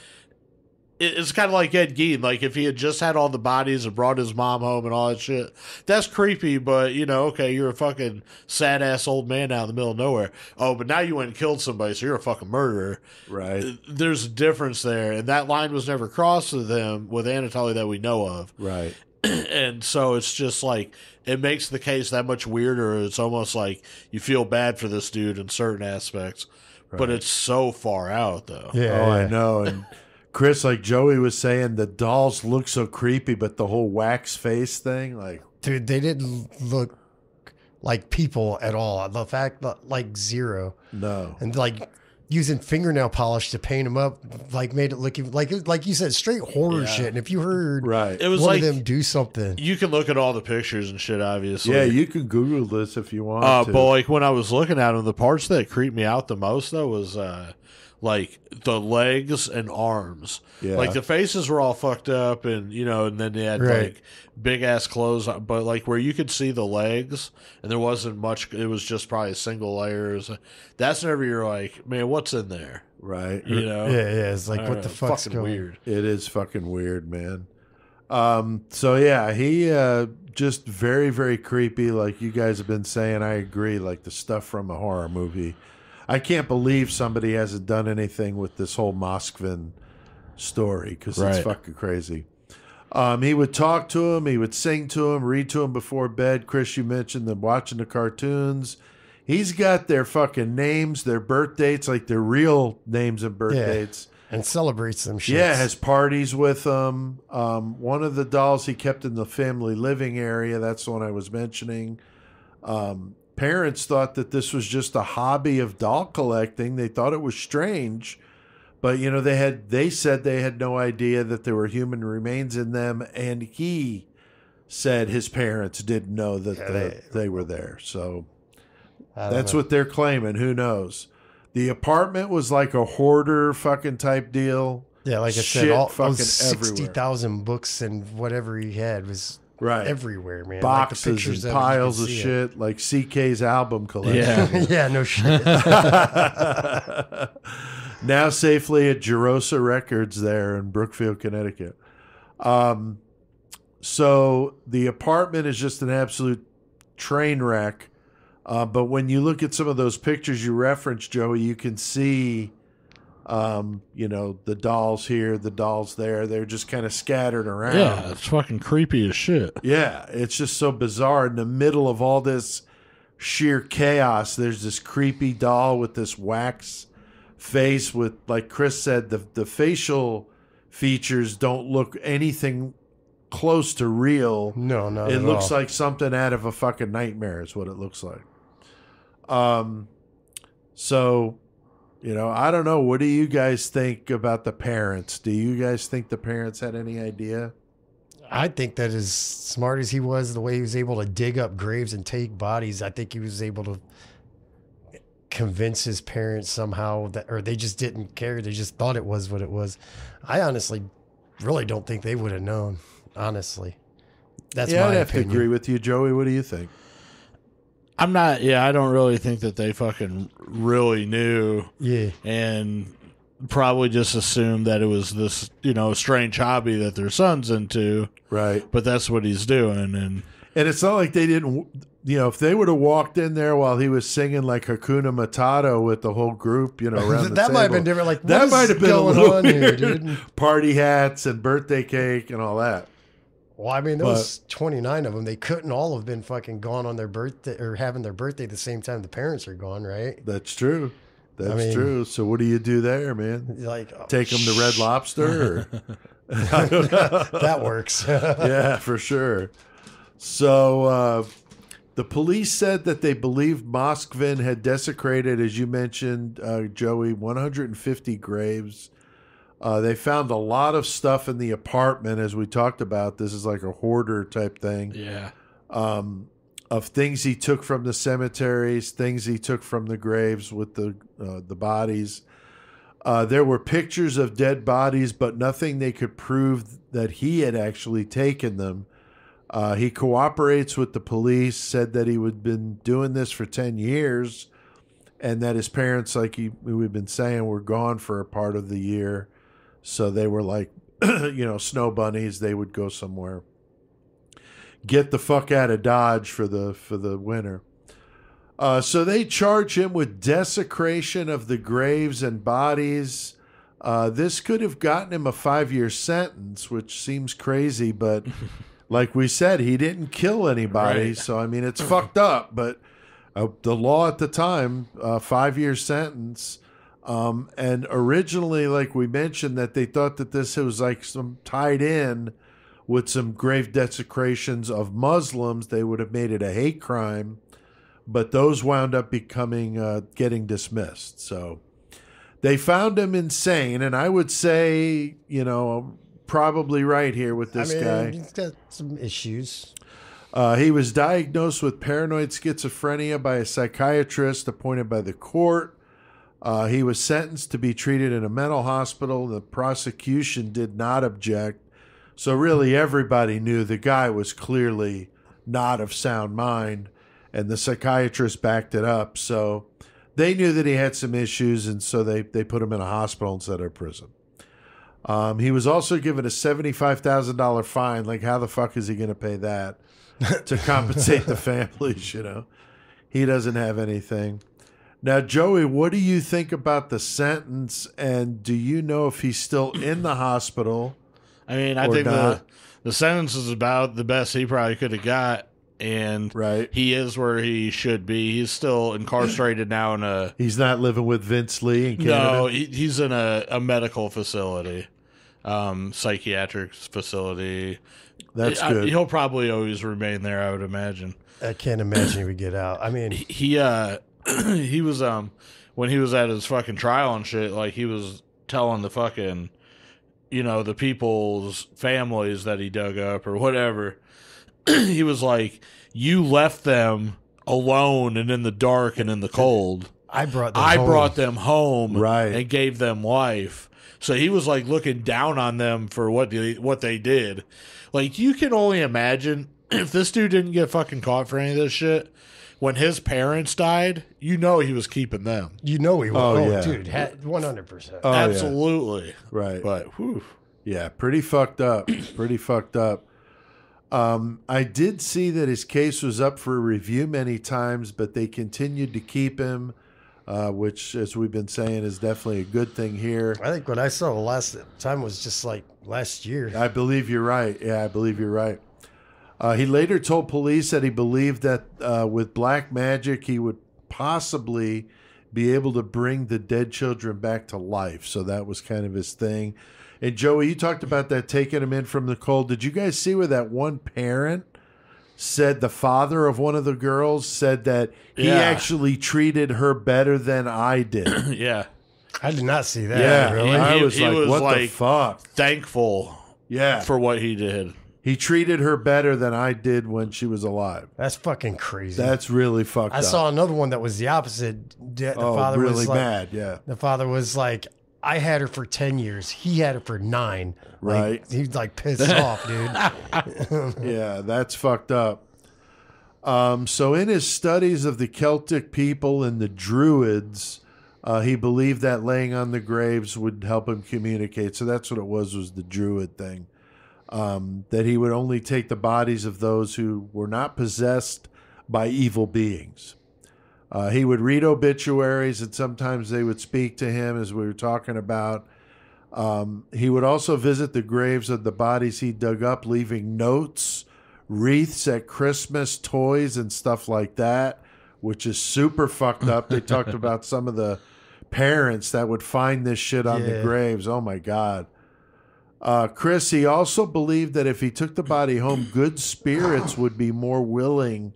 it's kind of like Ed Gein. Like, if he had just had all the bodies and brought his mom home and all that shit, that's creepy, but, you know, okay, you're a fucking sad-ass old man out in the middle of nowhere. Oh, but now you went and killed somebody, so you're a fucking murderer. Right. There's a difference there, and that line was never crossed with him, with Anatoly, that we know of. Right. And so it's just like, it makes the case that much weirder. It's almost like you feel bad for this dude in certain aspects, but it's so far out, though. Yeah. Oh, I know, and... Chris, like Joey was saying, the dolls look so creepy, but the whole wax face thing, like... Dude, they didn't look like people at all. The fact, like, zero. No. And, like, using fingernail polish to paint them up, like made it look like you said, straight horror shit. And if you heard it was one of them do something, you can look at all the pictures and shit. Obviously, yeah, you can Google this if you want. But like when I was looking at them, the parts that creeped me out the most though was like the legs and arms. Yeah. Like the faces were all fucked up, and you know, and then they had like big ass clothes, but like where you could see the legs and there wasn't much, it was just probably single layers. That's whenever you're like, man, what's in there? Right. You know? Yeah, yeah. It's like, what the fuck's fucking weird. It is fucking weird, man. So yeah, he just very, very creepy, like you guys have been saying. I agree, like the stuff from a horror movie. I can't believe somebody hasn't done anything with this whole Moskvin story, because it's fucking crazy. He would talk to him. He would sing to him, read to him before bed. Chris, you mentioned them watching the cartoons. He's got their fucking names, their birth dates, like their real names and birth dates. And celebrates them shit. Yeah, has parties with them. One of the dolls he kept in the family living area. That's the one I was mentioning. Parents thought that this was just a hobby of doll collecting. They thought it was strange, but you know, they said they had no idea that there were human remains in them, and he said his parents didn't know that they were there. So that's what they're claiming. Who knows? The apartment was like a hoarder fucking type deal. Yeah, like I said, all fucking 60,000 books and whatever he had was everywhere, man. Boxes like and piles of shit, like CK's album collection. Yeah, yeah, no shit. Now safely at Gerosa Records there in Brookfield, Connecticut. So the apartment is just an absolute train wreck. But when you look at some of those pictures you referenced, Joey, you can see, you know, the dolls here, the dolls there. They're just kind of scattered around. Yeah, it's fucking creepy as shit. Yeah, it's just so bizarre. In the middle of all this sheer chaos, there's this creepy doll with this wax face with, like Chris said, the facial features don't look anything close to real. No, no. It looks like something out of a fucking nightmare is what it looks like. So... you know, I don't know. What do you guys think about the parents? Do you guys think the parents had any idea? I think that as smart as he was, the way he was able to dig up graves and take bodies, I think he was able to convince his parents somehow that, or they just didn't care. They just thought it was what it was. I honestly really don't think they would have known, honestly. That's my opinion. Yeah, I'd have to agree with you. Joey, what do you think? I'm not, yeah, I don't really think that they fucking really knew. Yeah. And probably just assumed that it was this, you know, strange hobby that their son's into. Right. But that's what he's doing. And it's not like they didn't, you know, if they would have walked in there while he was singing like Hakuna Matata with the whole group, you know, around the table. That might have been different. Like, that might have been a little on here, dude. Party hats and birthday cake and all that. Well, I mean, there was 29 of them. They couldn't all have been fucking gone on their birthday or having their birthday the same time the parents are gone, right? That's true. That's true. So what do you do there, man? Like, oh, take them to Red Lobster? Or... I don't know. That works. Yeah, for sure. So the police said that they believed Moskvin had desecrated, as you mentioned, Joey, 150 graves. They found a lot of stuff in the apartment, as we talked about. This is like a hoarder type thing. Yeah. Of things he took from the cemeteries, things he took from the graves with the bodies. There were pictures of dead bodies, but nothing they could prove that he had actually taken them. He cooperates with the police, said that he had been doing this for 10 years and that his parents, like we've been saying, were gone for a part of the year. So they were like, you know, snow bunnies. They would go somewhere, get the fuck out of Dodge for the winter. So they charge him with desecration of the graves and bodies. This could have gotten him a 5-year sentence, which seems crazy, but like we said, he didn't kill anybody. Right. So, I mean, it's fucked up, but the law at the time, 5-year sentence. And originally, like we mentioned, that they thought that this was like some tied in with some grave desecrations of Muslims. They would have made it a hate crime, but those wound up becoming, getting dismissed. So They found him insane, and I would say, you know, I'm probably right here with this guy. He's got some issues. He was diagnosed with paranoid schizophrenia by a psychiatrist appointed by the court. He was sentenced to be treated in a mental hospital. The prosecution did not object. So really everybody knew the guy was clearly not of sound mind, and the psychiatrist backed it up. So they knew that he had some issues, and so they put him in a hospital instead of a prison. He was also given a $75,000 fine. Like, how the fuck is he going to pay that to compensate the families, you know? He doesn't have anything. Now, Joey, what do you think about the sentence, and do you know if he's still in the hospital? I mean, I think the sentence is about the best he probably could have got, and he is where he should be. He's still incarcerated now in a... He's not living with Vince Lee in Canada? No, he's in a medical facility, psychiatric facility. That's good. He'll probably always remain there, I would imagine. I can't imagine he would get out. I mean... He was when he was at his fucking trial and shit, like, he was telling the fucking, you know, the people's families that he dug up or whatever. He was like, "You left them alone and in the dark and in the cold. I brought them home, right, and gave them life." So he was like looking down on them for what they did. Like, you can only imagine if this dude didn't get fucking caught for any of this shit. When his parents died, you know he was keeping them. You know he was. Oh, yeah. Dude, 100%. Oh, absolutely. Yeah. Right. But, whew. Yeah, pretty fucked up. Pretty fucked up. I did see that his case was up for review many times, but they continued to keep him, which, as we've been saying, is definitely a good thing here. I think what I saw the last time was just like last year. I believe you're right. Yeah, I believe you're right. He later told police that he believed that with black magic, he would possibly be able to bring the dead children back to life. So that was kind of his thing. And Joey, you talked about that, taking him in from the cold. Did you guys see where that one parent said, the father of one of the girls said that he actually treated her better than I did? Yeah. I did not see that. Yeah. Really. He was like, what the fuck? Thankful for what he did. He treated her better than I did when she was alive. That's fucking crazy. That's really fucked up. I saw another one that was the opposite. The father was really mad, yeah. The father was like, I had her for 10 years. He had her for 9. Right. Like, he's like pissed off, dude. Yeah, that's fucked up. So in his studies of the Celtic people and the Druids, he believed that laying on the graves would help him communicate. So that's what it was the Druid thing. That he would only take the bodies of those who were not possessed by evil beings. He would read obituaries, and sometimes they would speak to him, as we were talking about. He would also visit the graves of the bodies he dug up, leaving notes, wreaths at Christmas, toys, and stuff like that, which is super fucked up. They talked about some of the parents that would find this shit on the graves. Oh, my God. Chris, he also believed that if he took the body home, good spirits would be more willing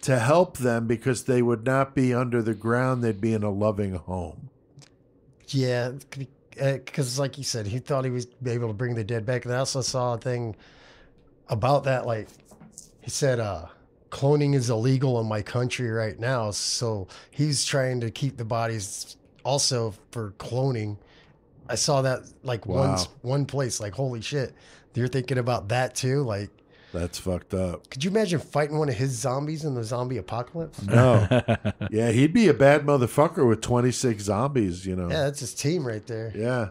to help them because they would not be under the ground. They'd be in a loving home. Yeah, because like you said, he thought he was able to bring the dead back. And I also saw a thing about that. Like he said, cloning is illegal in my country right now. So he's trying to keep the bodies also for cloning. I saw that like one place, like, holy shit, you're thinking about that too? Like, that's fucked up. Could you imagine fighting one of his zombies in the zombie apocalypse? No. Yeah, he'd be a bad motherfucker with 26 zombies, you know. Yeah, that's his team right there. Yeah.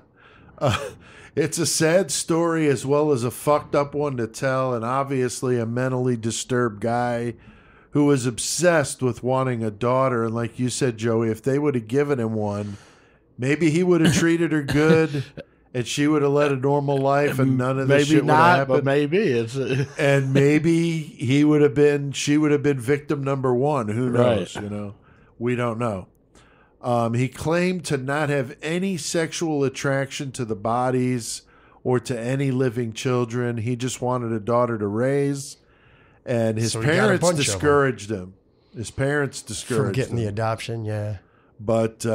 It's a sad story as well as a fucked up one to tell, and obviously a mentally disturbed guy who was obsessed with wanting a daughter. And like you said, Joey, if they would have given him one, maybe he would have treated her good, and she would have led a normal life, and none of this shit would have happened. And maybe she would have been victim number one. Who knows? Right. You know, we don't know. He claimed to not have any sexual attraction to the bodies or to any living children. He just wanted a daughter to raise, and his parents discouraged him. His parents discouraged him from getting the adoption. Yeah, but.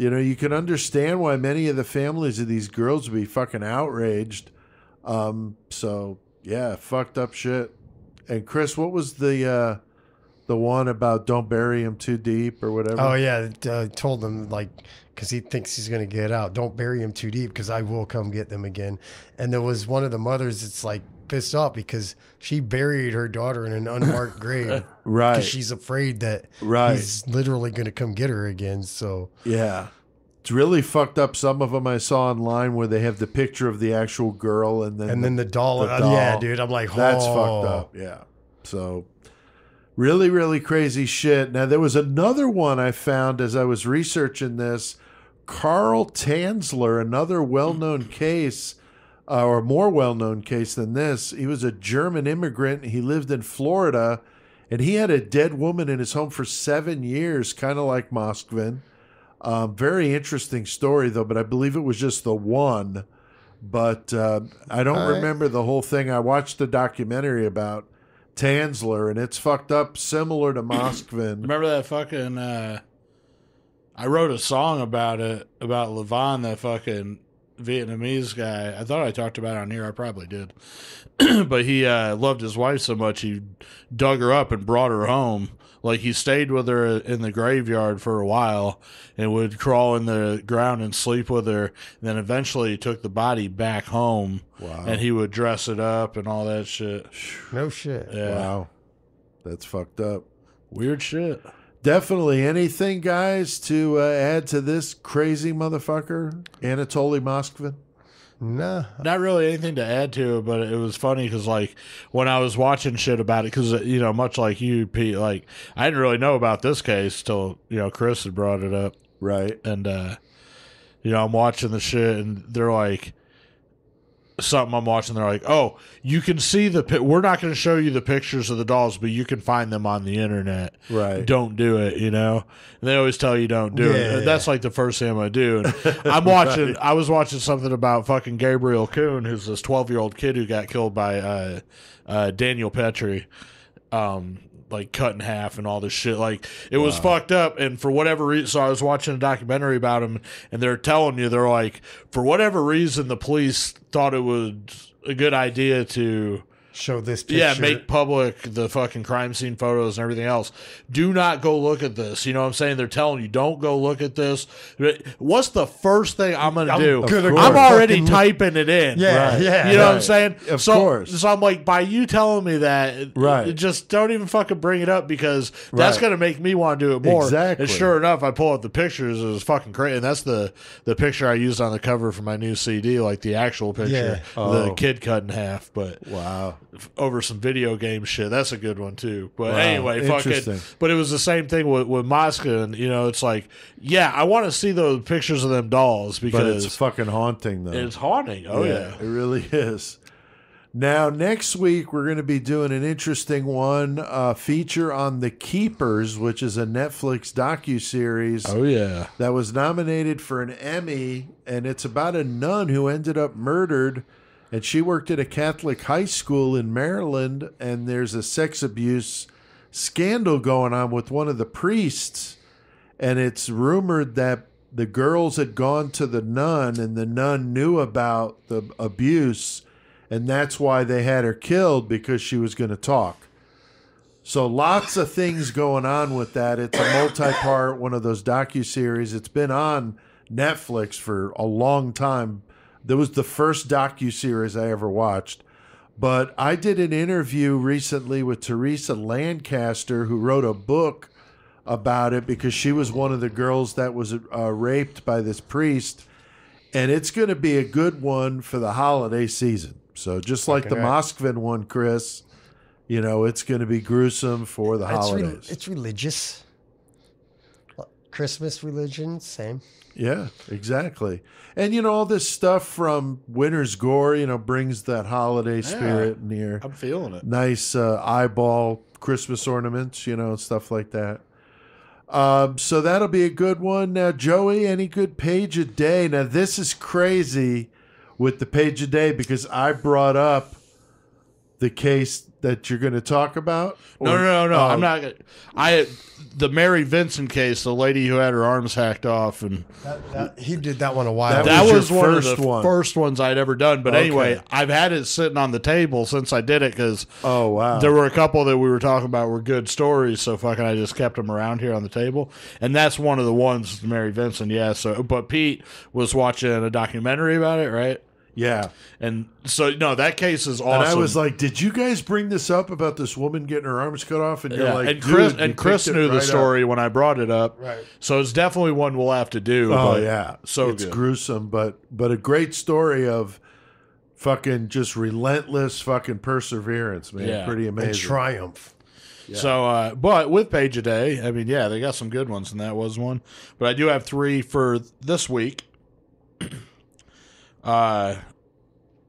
You know, you can understand why many of the families of these girls would be fucking outraged. So yeah, fucked up shit. And Chris, what was the one about don't bury him too deep or whatever? Oh yeah, told them, like, because he thinks he's going to get out. Don't bury him too deep because I will come get them again. And there was one of the mothers that's like pissed off because she buried her daughter in an unmarked grave. Right. Because she's afraid that he's literally going to come get her again. So yeah. It's really fucked up. Some of them I saw online where they have the picture of the actual girl and then the doll. Yeah, dude. I'm like, oh. That's fucked up. Yeah. So really, really crazy shit. Now, there was another one I found as I was researching this. Carl Tanzler, another well-known case, or more well-known case than this. He was a German immigrant. He lived in Florida, and he had a dead woman in his home for 7 years, kind of like Moskvin. Very interesting story, though, but I believe it was just the one. But I don't remember the whole thing. I watched the documentary about Tanzler, and it's fucked up, similar to Moskvin. Remember that fucking... I wrote a song about it, about Levon, that fucking Vietnamese guy. I thought I talked about it on here. I probably did. But he loved his wife so much, he dug her up and brought her home. Like, he stayed with her in the graveyard for a while and would crawl in the ground and sleep with her. And then eventually he took the body back home. Wow. And he would dress it up and all that shit. No shit. Yeah. Wow. That's fucked up. Weird shit. Definitely. Anything, guys, to add to this crazy motherfucker, Anatoly Moskvin? No, not really anything to add to it, but it was funny because, like, when I was watching shit about it, because, you know, much like you, Pete, like, I didn't really know about this case till, you know, Chris had brought it up. Right. And, you know, I'm watching the shit, and they're like, something I'm watching, they're like, oh, you can see we're not going to show you the pictures of the dolls, but you can find them on the internet. Right. Don't do it, you know? And they always tell you don't do it. Yeah. That's like the first thing I'm going to do. And I'm watching, right. I was watching something about fucking Gabriel Kuhn, who's this 12-year-old kid who got killed by Daniel Petrie, like cut in half and all this shit. Like, it was fucked up. And for whatever reason, so I was watching a documentary about him, and they're telling you, they're like, for whatever reason, the police thought it was a good idea to show this picture. Yeah, make public the fucking crime scene photos and everything else. Do not go look at this. You know what I'm saying? They're telling you, don't go look at this. What's the first thing I'm going to do? I'm already typing it in. Yeah, right. Yeah. You know what I'm saying? Of course. So I'm like, by you telling me that, just don't even fucking bring it up, because that's going to make me want to do it more. Exactly. And sure enough, I pull up the pictures. It was fucking crazy. And that's the picture I used on the cover for my new CD, like the actual picture. Yeah. Oh. The kid cut in half. But wow. Over some video game shit. That's a good one too. But anyway, fuck it. But it was the same thing with Moskvin, and, you know, it's like, yeah, I want to see those pictures of them dolls, because but it's fucking haunting though. It's haunting. Oh yeah. It really is. Now, next week we're going to be doing an interesting one, feature on The Keepers, which is a Netflix docuseries. Oh yeah. That was nominated for an Emmy, and it's about a nun who ended up murdered. And she worked at a Catholic high school in Maryland, and there's a sex abuse scandal going on with one of the priests. And it's rumored that the girls had gone to the nun, and the nun knew about the abuse, and that's why they had her killed, because she was going to talk. So lots of things going on with that. It's a multi-part, one of those docuseries. It's been on Netflix for a long time. That was the first docuseries I ever watched. But I did an interview recently with Teresa Lancaster, who wrote a book about it, because she was one of the girls that was raped by this priest. And it's going to be a good one for the holiday season. So just like the Moskvin one, Chris, you know, it's going to be gruesome for the holidays. It's religious. Christmas religion, same. Yeah, exactly. And, you know, all this stuff from Winter's Gore, you know, brings that holiday spirit near. I'm feeling it. Nice eyeball Christmas ornaments, you know, stuff like that. So that'll be a good one. Now, Joey, any good page a day? Now, this is crazy with the page a day, because I brought up the case that you're going to talk about? Or, no. I'm not. The Mary Vincent case, the lady who had her arms hacked off, and he did that one a while ago. That was one of the first ones I'd ever done. But anyway, I've had it sitting on the table since I did it because there were a couple that we were talking about were good stories. So fucking, I just kept them around here on the table, and that's one of the ones, Mary Vincent. Yeah. So, but Pete was watching a documentary about it, right? Yeah. And so, no, that case is awesome. And I was like, did you guys bring this up about this woman getting her arms cut off? And you're like, and Chris knew the story when I brought it up. Right. So it's definitely one we'll have to do. Oh, yeah. So it's gruesome, but a great story of fucking just relentless fucking perseverance, man. Yeah. Pretty amazing. And triumph. Yeah. So, but with Page a Day, I mean, yeah, they got some good ones, and that was one. But I do have three for this week.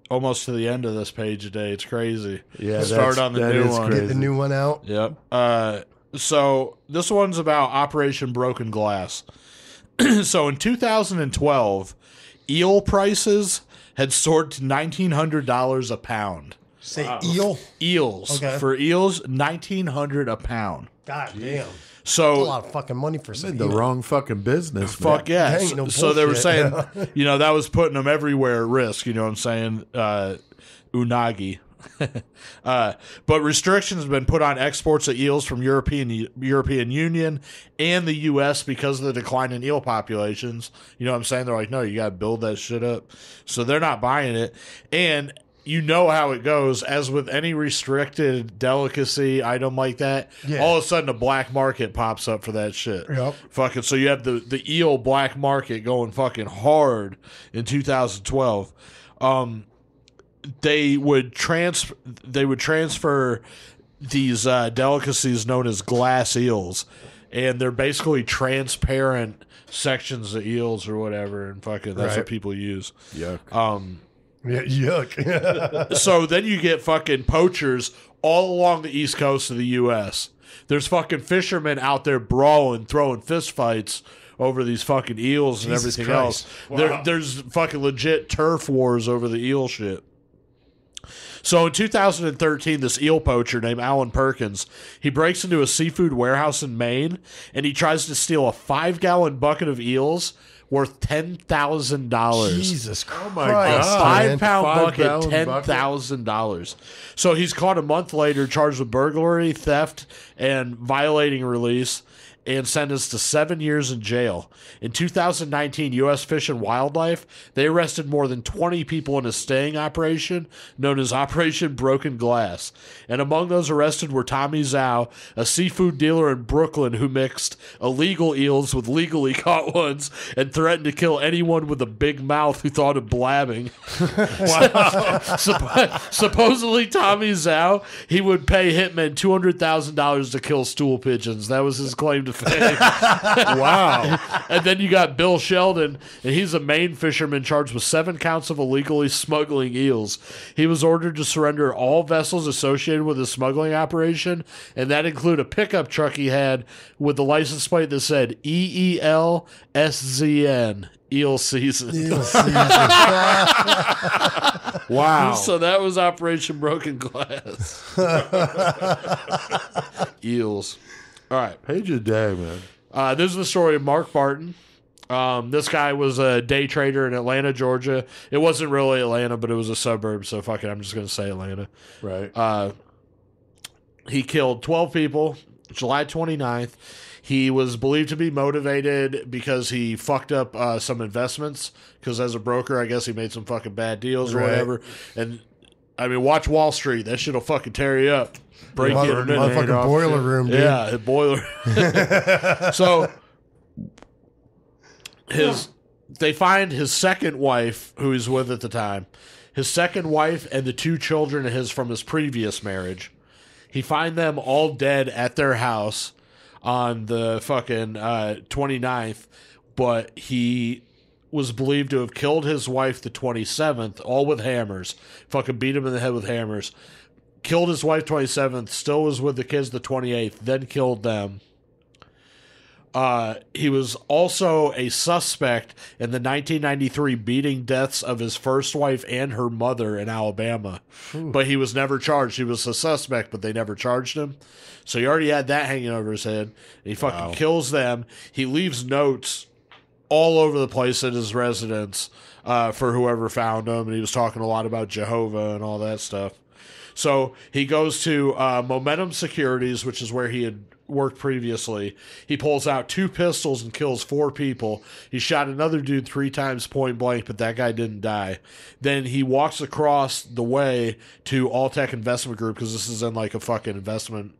Almost to the end of this Page a Day. It's crazy. Yeah, start on the new one. Get the new one out. Yep. So this one's about Operation Broken Glass. So in 2012, eel prices had soared to $1,900 a pound. Say eel? Eels. Okay. For eels, $1,900 a pound. God damn. So that's a lot of fucking money for something. The wrong fucking business. Fuck yeah. No, so they were saying, you know, that was putting them everywhere at risk. You know what I'm saying? Unagi. But restrictions have been put on exports of eels from European Union and the U.S. because of the decline in eel populations. You know what I'm saying? They're like, no, you got to build that shit up. So they're not buying it. And you know how it goes, as with any restricted delicacy item like that, all of a sudden a black market pops up for that shit. Yep. Fucking, so you have the eel black market going fucking hard in 2012. They would transfer these delicacies known as glass eels, and they're basically transparent sections of eels or whatever, and fucking that's what people use. Yuck. Yeah, yuck. So then you get fucking poachers all along the East Coast of the U.S. There's fucking fishermen out there brawling, throwing fist fights over these fucking eels and everything else. Wow. There's fucking legit turf wars over the eel shit. So in 2013, this eel poacher named Alan Perkins, he breaks into a seafood warehouse in Maine, and he tries to steal a 5-gallon bucket of eels worth $10,000. Jesus Christ. Oh my God. A 5-pound bucket, $10,000. So he's caught a month later, charged with burglary, theft, and violating release, and sentenced to 7 years in jail. In 2019, U.S. Fish and Wildlife, they arrested more than 20 people in a sting operation known as Operation Broken Glass. And among those arrested were Tommy Zhao, a seafood dealer in Brooklyn who mixed illegal eels with legally caught ones and threatened to kill anyone with a big mouth who thought of blabbing. Wow. Supposedly, Tommy Zhao, he would pay hitmen $200,000 to kill stool pigeons. That was his claim to Wow. And then you got Bill Sheldon, and he's a Maine fisherman charged with 7 counts of illegally smuggling eels. He was ordered to surrender all vessels associated with the smuggling operation, and that include a pickup truck he had with the license plate that said EELSZN. Eel season. Eel season. Wow. So that was Operation Broken Glass. Eels. All right. Page a Day, man. This is the story of Mark Barton. This guy was a day trader in Atlanta, Georgia. It wasn't really Atlanta, but it was a suburb, so fuck it. I'm just going to say Atlanta. Right. He killed 12 people, July 29th. He was believed to be motivated because he fucked up some investments, because as a broker, I guess he made some fucking bad deals or whatever. And, I mean, watch Wall Street. That shit will fucking tear you up. Break your motherfucking boiler room, dude. Yeah, boiler. So they find his second wife, who he's with at the time, his second wife and the 2 children of his from his previous marriage. He find them all dead at their house on the fucking 29th, but he was believed to have killed his wife the 27th, all with hammers. Fucking beat him in the head with hammers. Killed his wife 27th, still was with the kids the 28th, then killed them. He was also a suspect in the 1993 beating deaths of his first wife and her mother in Alabama. Ooh. But he was never charged. He was a suspect, but they never charged him. So he already had that hanging over his head. He fucking kills them. He leaves notes all over the place at his residence for whoever found him. And he was talking a lot about Jehovah and all that stuff. So he goes to Momentum Securities, which is where he had worked previously. He pulls out two pistols and kills four people. He shot another dude three times point blank, but that guy didn't die. Then he walks across the way to Alltech Investment Group, because this is in like a fucking investment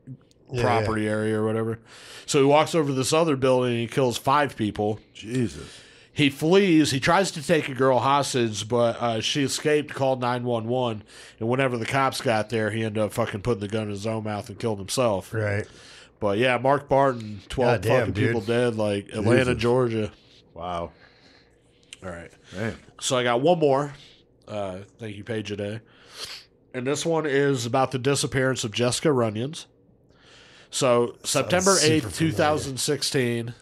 property area or whatever. So he walks over this other building and he kills five people. Jesus. He flees. He tries to take a girl hostage, but she escaped, called 911, and whenever the cops got there, he ended up fucking putting the gun in his own mouth and killed himself. Right. But yeah, Mark Barton, 12 fucking people dead, like Atlanta, Georgia. Wow. All right. Man. So I got one more. Thank you, Paige O'Day. And this one is about the disappearance of Jessica Runions. So September 8th, 2016.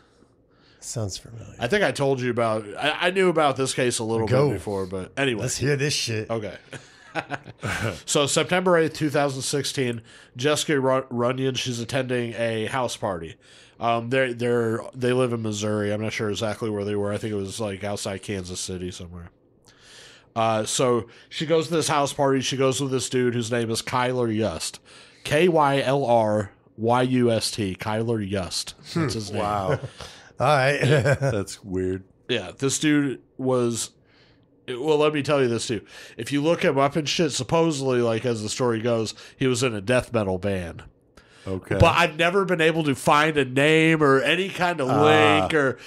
Sounds familiar. I think I told you about it. I knew about this case a little bit before, but anyway. Let's hear this shit. Okay. So September 8th, 2016, Jessica Runyon, she's attending a house party. They live in Missouri. I'm not sure exactly where they were. I think it was like outside Kansas City somewhere. So she goes to this house party. She goes with this dude whose name is Kyler Yust. K-Y-L-R-Y-U-S-T. Kyler Yust. That's his name. Wow. All right. That's weird. Yeah, this dude was... Well, let me tell you this, too. If you look him up and shit, supposedly, like, as the story goes, he was in a death metal band. Okay. But I've never been able to find a name or any kind of link or...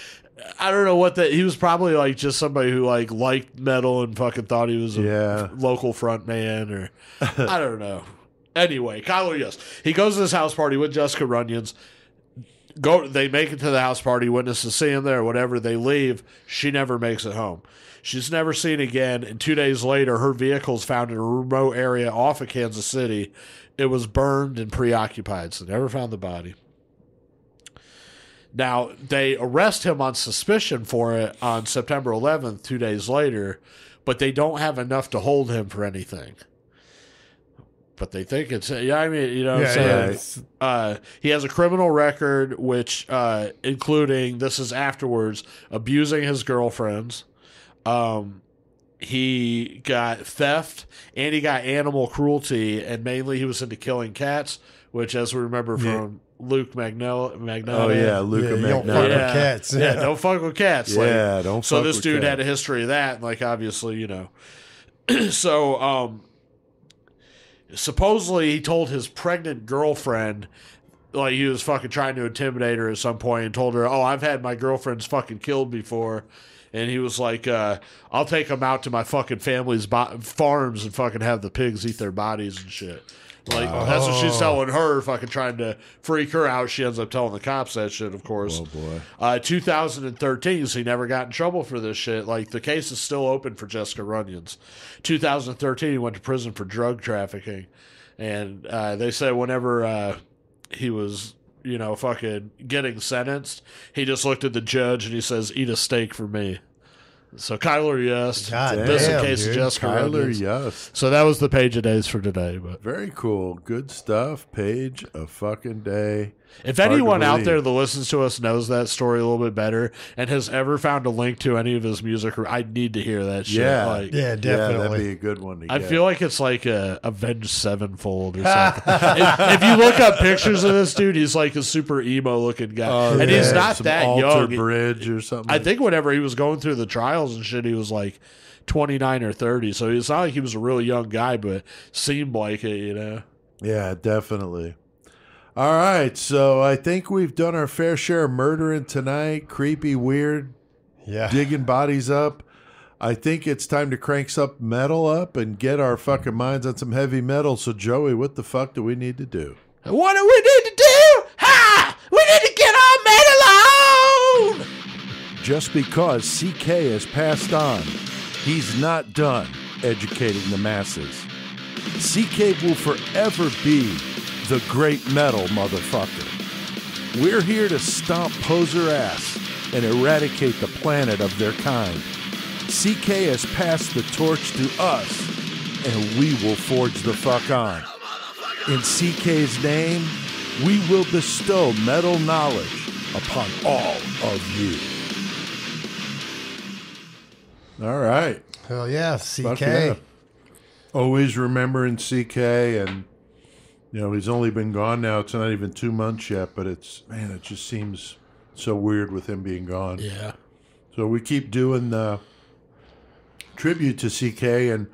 I don't know what that... He was probably, like, just somebody who, like, liked metal and fucking thought he was a local front man or... I don't know. Anyway, Kyler Yust. He goes to this house party with Jessica Runions. They make it to the house party. Witnesses see him there, whatever. They leave. She never makes it home. She's never seen again, and 2 days later, her vehicle's found in a remote area off of Kansas City. It was burned and preoccupied, so they never found the body. Now, they arrest him on suspicion for it on September 11th, 2 days later, but they don't have enough to hold him for anything. But they think it's, he has a criminal record, which, including, this is afterwards, abusing his girlfriends. He got theft and he got animal cruelty, and mainly he was into killing cats, which, as we remember from Luke Magnolia. Oh yeah, Luke Magnolia. Don't fuck with cats. Yeah, don't fuck with cats. Yeah, like, don't. So fuck this with dude cats. Had a history of that, and like obviously, you know. So supposedly he told his pregnant girlfriend. Like, he was fucking trying to intimidate her at some point and told her, "Oh, I've had my girlfriends fucking killed before." And he was like, "I'll take them out to my fucking family's farms and fucking have the pigs eat their bodies and shit." Like, that's what she's telling her, fucking trying to freak her out. She ends up telling the cops that shit, of course. Oh, boy. 2013, so he never got in trouble for this shit. Like, the case is still open for Jessica Runions. 2013, he went to prison for drug trafficking. And they said whenever he was... you know, fucking getting sentenced, he just looked at the judge and he says, "Eat a steak for me." So Kyler Yust, this in case of Jessica Runions. So that was the Page of Days for today. But very cool, good stuff. Page of fucking day. If anyone out there that listens to us knows that story a little bit better and has ever found a link to any of his music, I need to hear that shit. Yeah, like, definitely. Yeah, that'd be a good one to get. I feel like it's like a Avenged Sevenfold or something. if you look up pictures of this dude, he's like a super emo-looking guy. And he's not that young. Bridge or something. I think whenever he was going through the trials and shit, he was like 29 or 30. So it's not like he was a really young guy, but seemed like it, you know? Yeah, definitely. All right, so I think we've done our fair share of murdering tonight. Creepy, weird, digging bodies up. I think it's time to crank up metal up and get our fucking minds on some heavy metal. So, Joey, what the fuck do we need to do? What do we need to do? Ha! We need to get our metal on! Just because CK has passed on, he's not done educating the masses. CK will forever be the great metal motherfucker. We're here to stomp poser ass and eradicate the planet of their kind. CK has passed the torch to us, and we will forge the fuck on. In CK's name, we will bestow metal knowledge upon all of you. All right. Hell yeah, CK. Yeah. Always remembering CK, and you know, he's only been gone now. It's not even 2 months yet, but it's, man, it just seems so weird with him being gone. Yeah. So we keep doing the tribute to CK, and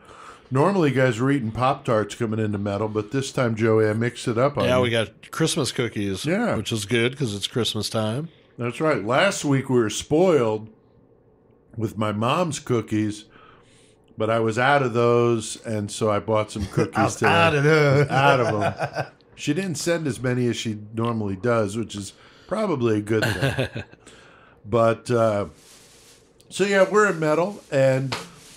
normally guys were eating Pop-Tarts coming into metal, but this time, Joey, I mixed it up on you. We got Christmas cookies, which is good because it's Christmas time. That's right. Last week we were spoiled with my mom's cookies, but I was out of those, and so I bought some cookies today. Out of them. She didn't send as many as she normally does, which is probably a good thing. But, so yeah, we're in metal, and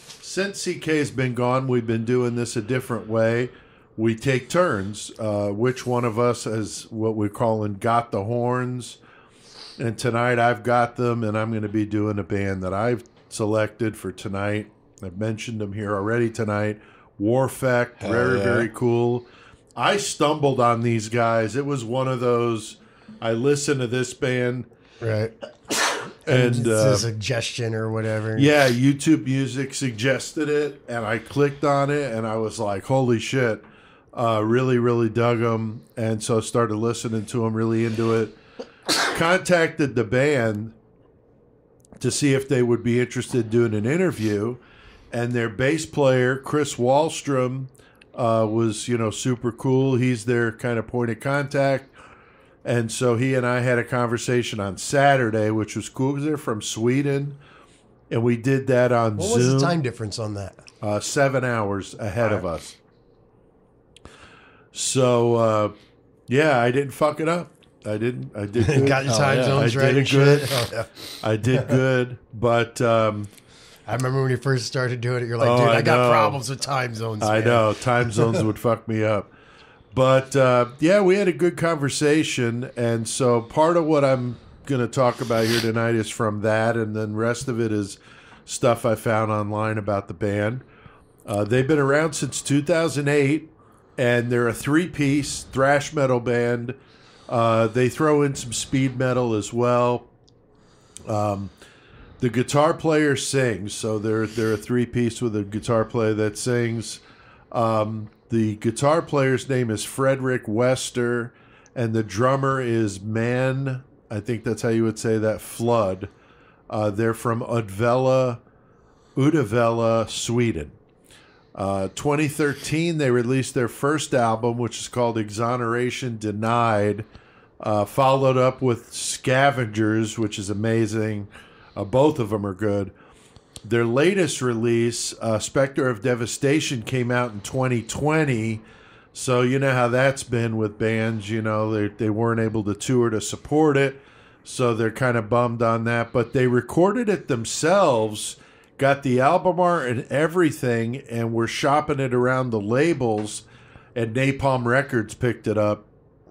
since CK's been gone, we've been doing this a different way. We take turns. Which one of us has what we're calling got the horns, and tonight I've got them, and I'm going to be doing a band that I've selected for tonight. I've mentioned them here already tonight. Warfect, very, very cool. I stumbled on these guys. It was one of those, I listened to this band. Right. And it's a suggestion or whatever. Yeah, YouTube Music suggested it, and I clicked on it, and I was like, holy shit. Really, really dug them, and so started listening to them, really into it. Contacted the band to see if they would be interested in doing an interview. And their bass player, Chris Wallström, was, you know, super cool. He's their kind of point of contact. And so he and I had a conversation on Saturday, which was cool because they're from Sweden. And we did that on Zoom. What was the time difference on that? 7 hours ahead of us. So, yeah, I didn't fuck it up. I did good. Got your time zones right. I did good. I did good, but... I remember when you first started doing it, you're like, dude, I got problems with time zones. I know. Time zones would fuck me up. But, yeah, we had a good conversation. And so part of what I'm going to talk about here tonight is from that. And then rest of it is stuff I found online about the band. They've been around since 2008. And they're a three-piece thrash metal band. They throw in some speed metal as well. The guitar player sings, so they're a three-piece with a guitar player that sings. The guitar player's name is Frederick Wester, and the drummer is Man, I think that's how you would say that, Flood. They're from Uddevalla, Sweden. 2013, they released their first album, which is called Exoneration Denied, followed up with Scavengers, which is amazing. Both of them are good. Their latest release, Spectre of Devastation, came out in 2020. So you know how that's been with bands. You know, they weren't able to tour to support it, so they're kind of bummed on that. But they recorded it themselves, got the album art and everything, and were shopping it around the labels, and Napalm Records picked it up.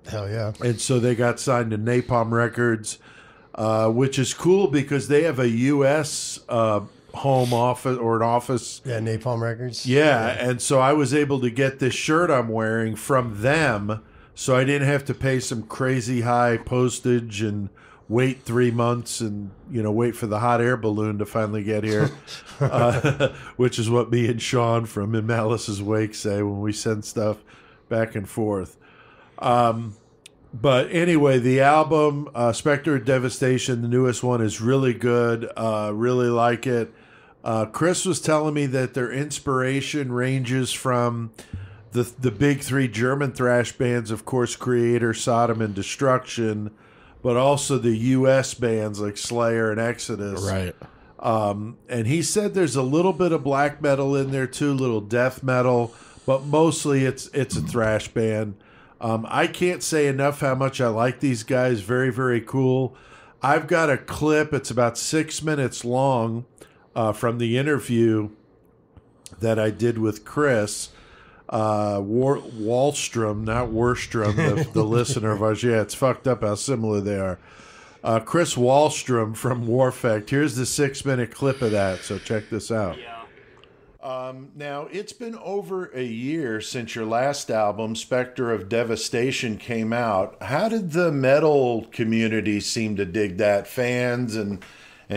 Hell yeah. And so they got signed to Napalm Records. Which is cool because they have a U.S. home office or an office. Yeah, Napalm Records. Yeah, and so I was able to get this shirt I'm wearing from them, so I didn't have to pay some crazy high postage and wait 3 months and, you know, wait for the hot air balloon to finally get here, which is what me and Sean from In Malice's Wake say when we send stuff back and forth. But anyway, the album, Spectre of Devastation, the newest one, is really good. Really like it. Chris was telling me that their inspiration ranges from the big three German thrash bands, of course, Creator, Sodom, and Destruction, but also the U.S. bands like Slayer and Exodus. Right. And he said there's a little bit of black metal in there too, little death metal, but mostly it's a thrash band. I can't say enough how much I like these guys. Very, very cool. I've got a clip. It's about 6 minutes long from the interview that I did with Chris. Wallström, not Warstrom, the listener of ours. Yeah, it's fucked up how similar they are. Chris Wallström from Warfect. Here's the 6-minute clip of that, so check this out. Yeah. Now, it's been over a year since your last album, Spectre of Devastation, came out. How did the metal community seem to dig that? Fans and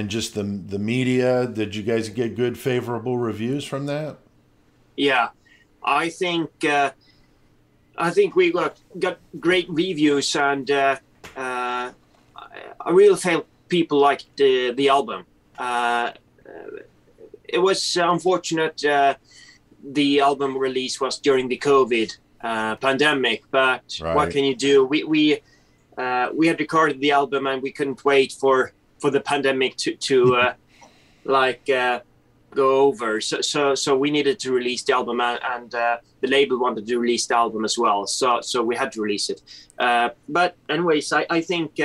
just the media? Did you guys get good, favorable reviews from that? Yeah. I think we got great reviews, and I really felt people liked the album. It was unfortunate the album release was during the COVID pandemic, but right. What can you do? We had recorded the album and we couldn't wait for the pandemic to go over. So we needed to release the album, and the label wanted to release the album as well. So we had to release it. But anyways, I think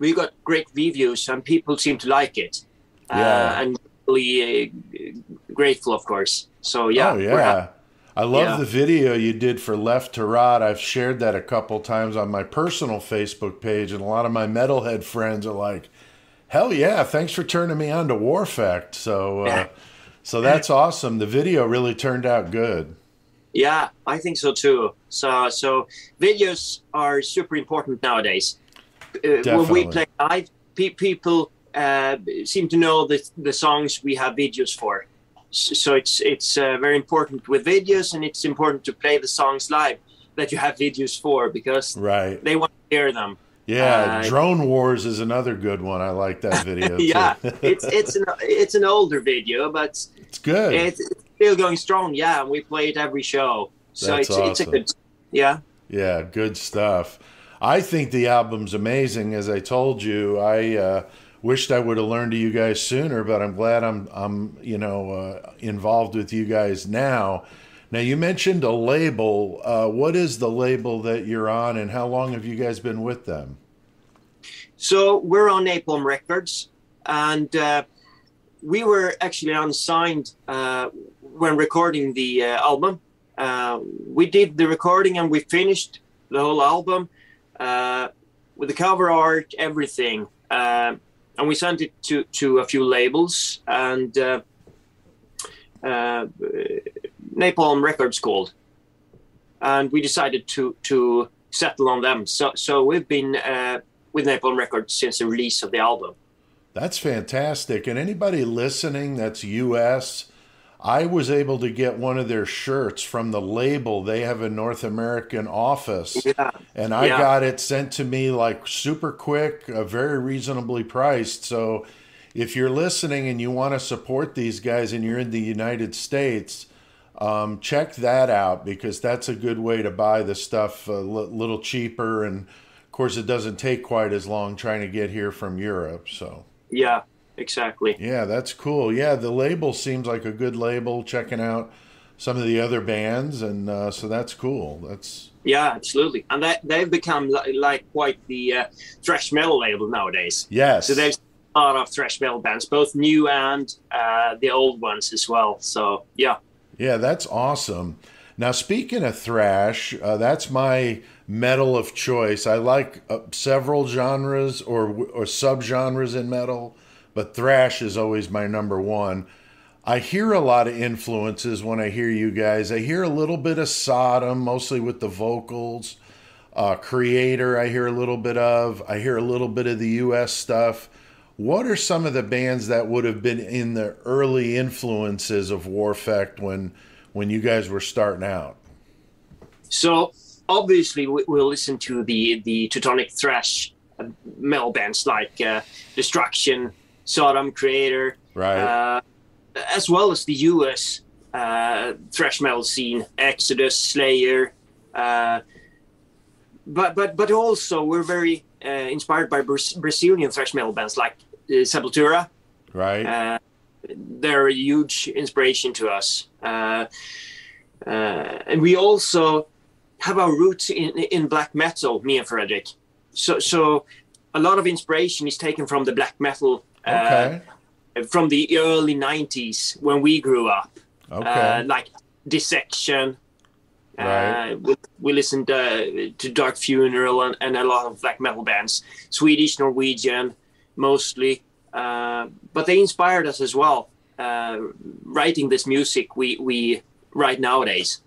we got great reviews and people seem to like it. Yeah. And really grateful, of course. So yeah. Oh, yeah. I love the video you did for Left to Rot. I've shared that a couple times on my personal Facebook page, and a lot of my metalhead friends are like, hell yeah, thanks for turning me on to Warfect. So that's awesome. The video really turned out good. Yeah, I think so too. So videos are super important nowadays. When we play live, people seem to know the songs we have videos for. So it's very important with videos, and it's important to play the songs live that you have videos for, because they want to hear them. Yeah, Drone Wars is another good one. I like that video. Yeah, it's an older video, but it's good. It's still going strong. Yeah, we play it every show. So that's awesome. It's a good. Yeah. Yeah, good stuff. I think the album's amazing. As I told you, I wished I would have learned to you guys sooner, but I'm glad I'm involved with you guys now. Now, you mentioned a label. What is the label that you're on, and how long have you guys been with them? So we're on Napalm Records, and we were actually unsigned when recording the album. We did the recording, and we finished the whole album with the cover art, everything. And we sent it to a few labels, and Napalm Records called, and we decided to settle on them. So we've been with Napalm Records since the release of the album. That's fantastic. And anybody listening that's U.S., I was able to get one of their shirts from the label. They have a North American office. Yeah. And I got it sent to me like super quick, very reasonably priced. So if you're listening and you want to support these guys and you're in the United States, check that out, because that's a good way to buy the stuff a little cheaper, and of course it doesn't take quite as long trying to get here from Europe. So yeah, exactly. Yeah, that's cool. Yeah, the label seems like a good label, checking out some of the other bands, and so that's cool. That's yeah, absolutely. And they've become like quite the thrash metal label nowadays. Yes. So there's a lot of thrash metal bands, both new and the old ones as well. So yeah. Yeah, that's awesome. Now, speaking of thrash, that's my metal of choice. I like several genres or subgenres in metal, but thrash is always my number one. I hear a lot of influences when I hear you guys. I hear a little bit of Sodom, mostly with the vocals. Creator, I hear a little bit of. I hear a little bit of the U.S. stuff. What are some of the bands that would have been in the early influences of Warfect when you guys were starting out? So obviously we'll listen to the Teutonic thrash metal bands like Destruction, Sodom, Creator, as well as the U.S. Thrash metal scene, Exodus, Slayer, but also we're very inspired by Brazilian thrash metal bands like Sepultura. Right. They're a huge inspiration to us. And we also have our roots in black metal, me and Frederick. So a lot of inspiration is taken from the black metal from the early 90s when we grew up. Okay. Like Dissection, Right. We listened to Dark Funeral and a lot of black metal bands, Swedish, Norwegian, mostly. But they inspired us as well, writing this music we write nowadays.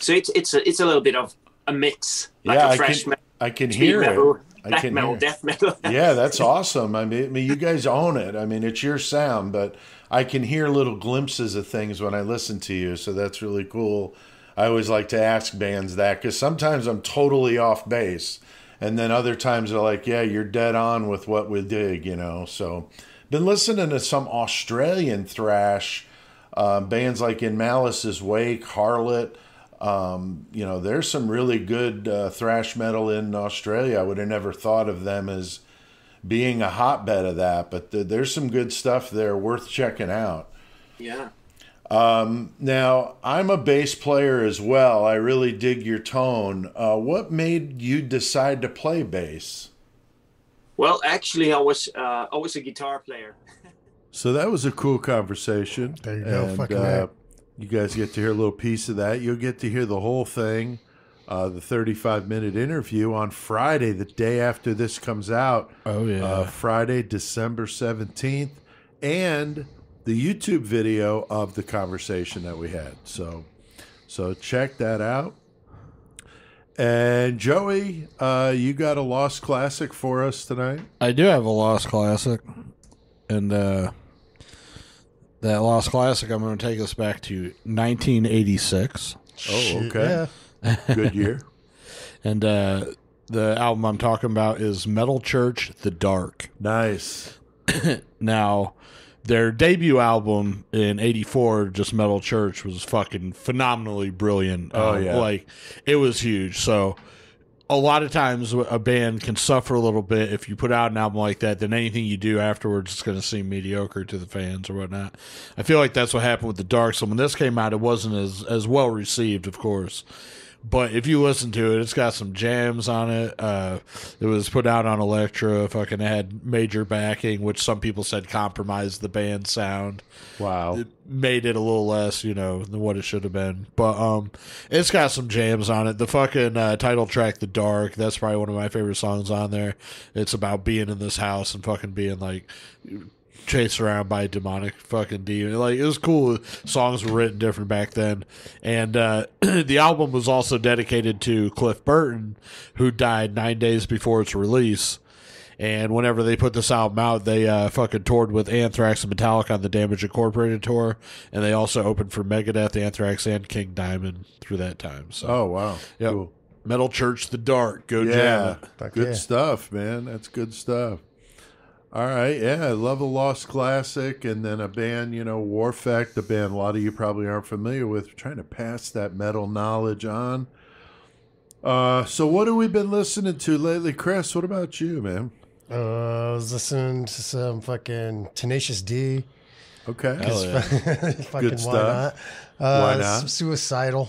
So it's a little bit of a mix, like a thrash metal, I can hear metal, it. Black metal, death metal. Yeah, that's awesome. I mean, you guys own it. I mean, it's your sound, but I can hear little glimpses of things when I listen to you. So that's really cool. I always like to ask bands that, because sometimes I'm totally off base, and then other times they're like, yeah, you're dead on with what we dig, you know. So been listening to some Australian thrash bands like In Malice's Wake, Harlot. You know, there's some really good thrash metal in Australia. I would have never thought of them as being a hotbed of that, but there's some good stuff there worth checking out. Yeah. Now, I'm a bass player as well. I really dig your tone. What made you decide to play bass? Well, actually, I was a guitar player. So that was a cool conversation. There you go. Fucking you guys get to hear a little piece of that. You'll get to hear the whole thing, the 35-minute interview on Friday, the day after this comes out. Oh, yeah. Friday, December 17th. And the YouTube video of the conversation that we had. So check that out. And Joey, you got a lost classic for us tonight? I do have a lost classic. And that lost classic, I'm going to take us back to 1986. Oh, okay. Yeah. Good year. And the album I'm talking about is Metal Church, The Dark. Nice. Now, their debut album in '84, just Metal Church, was fucking phenomenally brilliant. Oh, yeah. Like, it was huge. So a lot of times a band can suffer a little bit if you put out an album like that, then anything you do afterwards is going to seem mediocre to the fans or whatnot. I feel like that's what happened with The Dark. So when this came out, it wasn't as well received, of course. But if you listen to it, it's got some jams on it. It was put out on Elektra. Fucking had major backing, which some people said compromised the band sound. Wow. It made it a little less, you know, than what it should have been. But it's got some jams on it. The fucking title track, The Dark, that's probably one of my favorite songs on there. It's about being in this house and fucking being, like, chased around by a demonic fucking demon. Like, it was cool. Songs were written different back then. And the album was also dedicated to Cliff Burton, who died 9 days before its release. And whenever they put this album out, they fucking toured with Anthrax and Metallica on the Damage Incorporated tour, and they also opened for Megadeth, Anthrax, and King Diamond through that time. So, oh, wow. Yep. Cool. Metal Church, The Dark. Go jam it. Good stuff, man. That's good stuff. All right, yeah, I love a lost classic, and then a band, you know, Warfect, the band a lot of you probably aren't familiar with. We're trying to pass that metal knowledge on. So what have we been listening to lately, Chris? What about you, man? I was listening to some fucking Tenacious D. Okay, hell yeah. Fucking good stuff. Why not? Some Suicidal,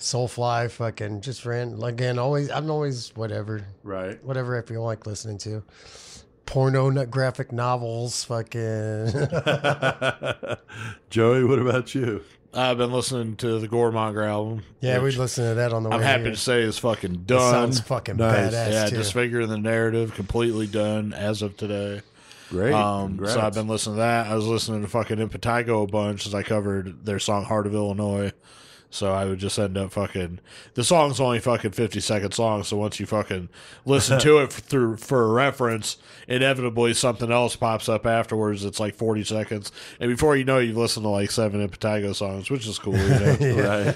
Soulfly, fucking just ran again. I'm always whatever. Right. Whatever I feel like listening to. Porno, graphic novels, fucking. Joey, what about you? I've been listening to the Goremonger album. Yeah, we listened to that on the way. I'm happy to say it's fucking done. It sounds fucking badass. Yeah, disfiguring the narrative, completely done as of today. Great. So I've been listening to that. I was listening to fucking Impetigo a bunch since I covered their song "Heart of Illinois." So I would just end up fucking... The song's only fucking 50-second long, so once you fucking listen to it for reference, inevitably something else pops up afterwards that's like 40 seconds. And before you know it, you've listened to like 7 Impetigo songs, which is cool. You know?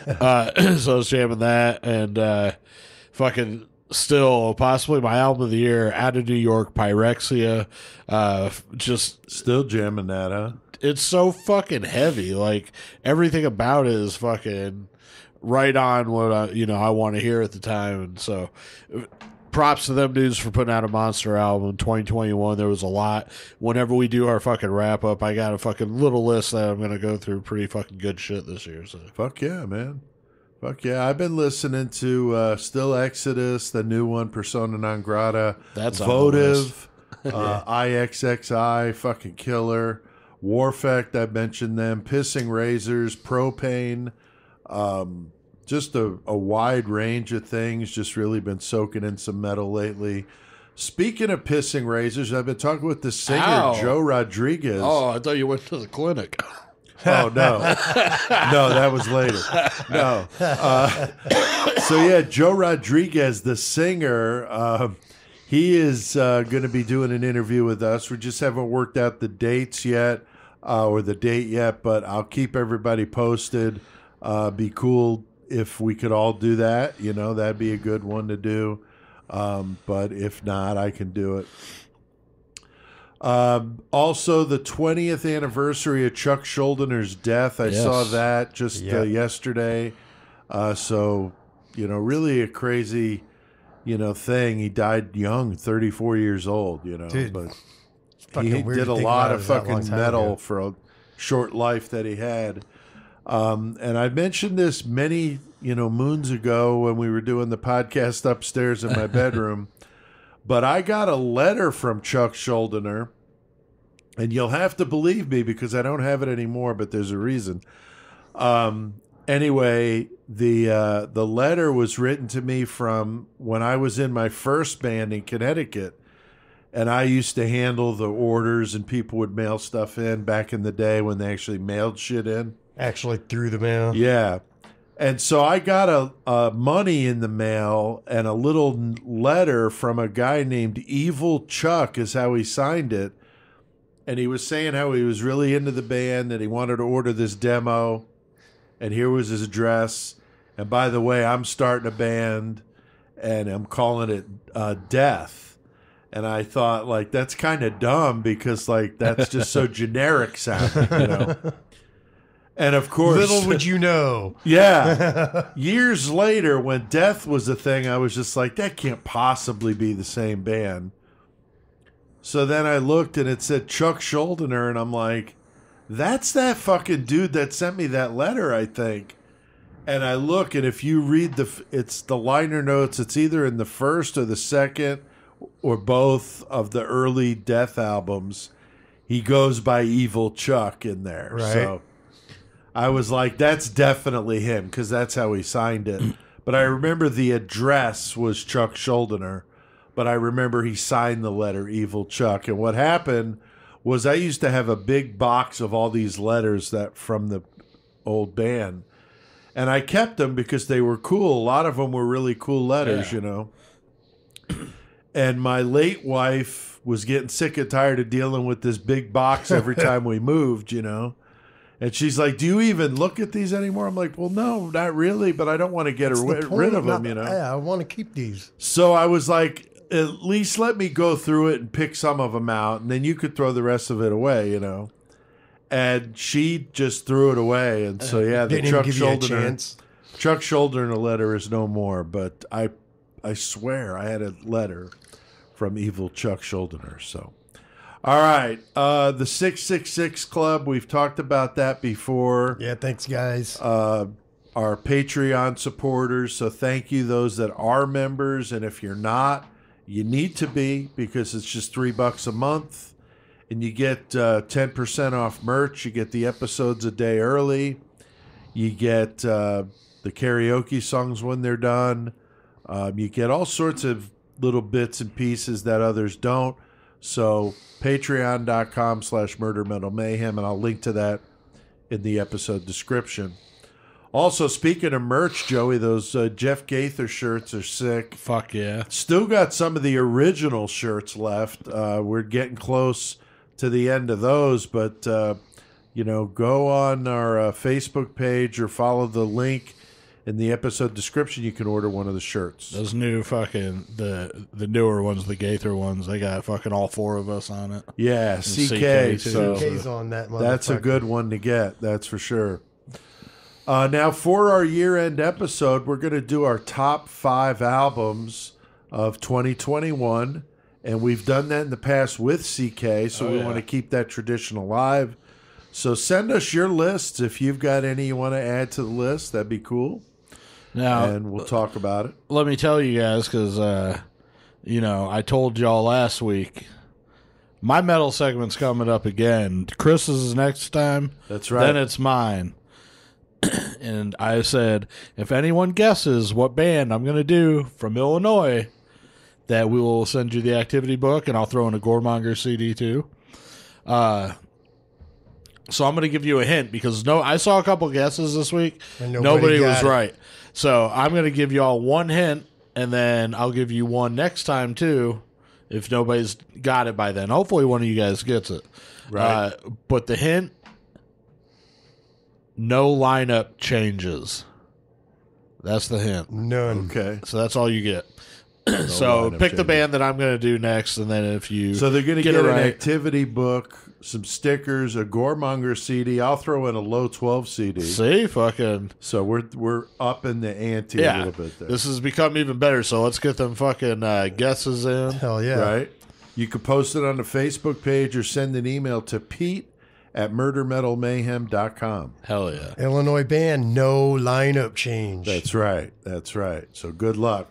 Yeah. So I was jamming that and fucking... Still, possibly my album of the year, Out of New York, Pyrexia. Just still jamming that, huh? It's so fucking heavy. Like, everything about it is fucking right on what I want to hear at the time. And so, props to them dudes for putting out a monster album. 2021, there was a lot. Whenever we do our fucking wrap up, I got a fucking little list that I'm gonna go through. Pretty fucking good shit this year. So fuck yeah, man. Fuck yeah, I've been listening to still Exodus, the new one, Persona Non Grata. That's Votive, IXXI, fucking killer. Warfect, I mentioned them. Pissing Razors, Pro-Pain, just a wide range of things. Just really been soaking in some metal lately. Speaking of Pissing Razors, I've been talking with the singer, Joe Rodriguez. Oh, I thought you went to the clinic. Oh, no. No, that was later. No. So, yeah, Joe Rodriguez, the singer, he is going to be doing an interview with us. We just haven't worked out the dates yet or the date yet, but I'll keep everybody posted. Be cool if we could all do that. You know, that'd be a good one to do. But if not, I can do it. Also, the 20th anniversary of Chuck Schuldiner's death. I saw that just yesterday. So, you know, really a crazy, you know, thing. He died young, 34 years old, you know. Dude, but he did a lot of fucking metal for a short life that he had. And I mentioned this many, you know, moons ago when we were doing the podcast upstairs in my bedroom, but I got a letter from Chuck Schuldiner, and you'll have to believe me because I don't have it anymore, but there's a reason. Anyway, the letter was written to me from when I was in my first band in Connecticut, and I used to handle the orders and people would mail stuff in back in the day when they actually mailed shit in. Actually through the mail. Yeah. And so I got a money in the mail and a little letter from a guy named Evil Chuck is how he signed it. And he was saying how he was really into the band and he wanted to order this demo. And here was his address. And by the way, I'm starting a band and I'm calling it Death. And I thought, like, that's kind of dumb because, like, that's just so generic sounding, you know. And of course, little would you know. Yeah. Years later, when Death was a thing, I was just like, that can't possibly be the same band. So then I looked and it said Chuck Schuldiner, and I'm like, that's that fucking dude that sent me that letter, I think. And I look, and if you read it's the liner notes, it's either in the first or the second or both of the early Death albums. He goes by Evil Chuck in there. Right. So I was like, that's definitely him because that's how he signed it. But I remember the address was Chuck Schuldiner, but I remember he signed the letter Evil Chuck. And what happened was I used to have a big box of all these letters that from the old band, and I kept them because they were cool. A lot of them were really cool letters, you know. And my late wife was getting sick and tired of dealing with this big box every time we moved, you know. And she's like, do you even look at these anymore? I'm like, well, no, not really, but I don't want to get rid of them, you know. Yeah, I want to keep these. So I was like, at least let me go through it and pick some of them out, and then you could throw the rest of it away, you know. And she just threw it away. And so, yeah, the Chuck Schuldiner letter is no more, but I swear I had a letter from Evil Chuck Schuldiner, so. All right, the 666 Club, we've talked about that before. Yeah, thanks, guys. Our Patreon supporters, so thank you, those that are members. And if you're not, you need to be because it's just $3 a month. And you get 10% off merch. You get the episodes a day early. You get the karaoke songs when they're done. You get all sorts of little bits and pieces that others don't. So patreon.com/murdermetalmayhem, and I'll link to that in the episode description. Also, speaking of merch, Joey, those Jeff Gaither shirts are sick. Fuck yeah. Still got some of the original shirts left. We're getting close to the end of those, but, you know, go on our Facebook page or follow the link in the episode description. You can order one of the shirts. Those new fucking, the newer ones, the Gaither ones, they got fucking all four of us on it. Yeah, and CK. So CK's on that motherfucker. That's a good one to get, that's for sure. Now, for our year-end episode, we're going to do our top 5 albums of 2021, and we've done that in the past with CK, so we want to keep that tradition alive. So send us your lists. If you've got any you want to add to the list, that'd be cool. Now, and we'll talk about it. Let me tell you guys, because, you know, I told y'all last week, my metal segment's coming up again. Chris's is next time. That's right. Then it's mine. and I said, if anyone guesses what band I'm going to do from Illinois, that we will send you the activity book, and I'll throw in a Goremonger CD too. So I'm going to give you a hint because I saw a couple guesses this week. Nobody was right. So I'm going to give you all one hint, and then I'll give you one next time too. If nobody's got it by then, hopefully one of you guys gets it. Right. But the hint: no lineup changes. That's the hint. None. Okay. So that's all you get. No, so pick the band that I'm going to do next, and then if you they're going to get an activity book, some stickers, a Goremonger CD. I'll throw in a Low 12 CD. See, fucking. So we're upping the ante a little bit there. This has become even better. So let's get them fucking guesses in. Hell yeah! Right. You could post it on the Facebook page or send an email to Pete@murdermetalmayhem.com. Hell yeah! Illinois band, no lineup change. That's right. That's right. So good luck.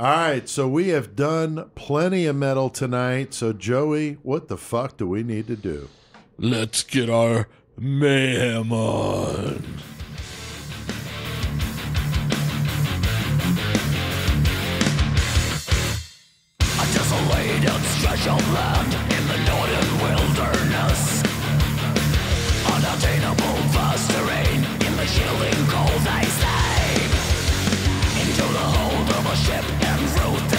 All right, so we have done plenty of metal tonight. So, Joey, what the fuck do we need to do? Let's get our mayhem on. A desolated stretch of land in the northern wilderness. Unattainable vast terrain in the chilling cold they save. Into the hold of a ship.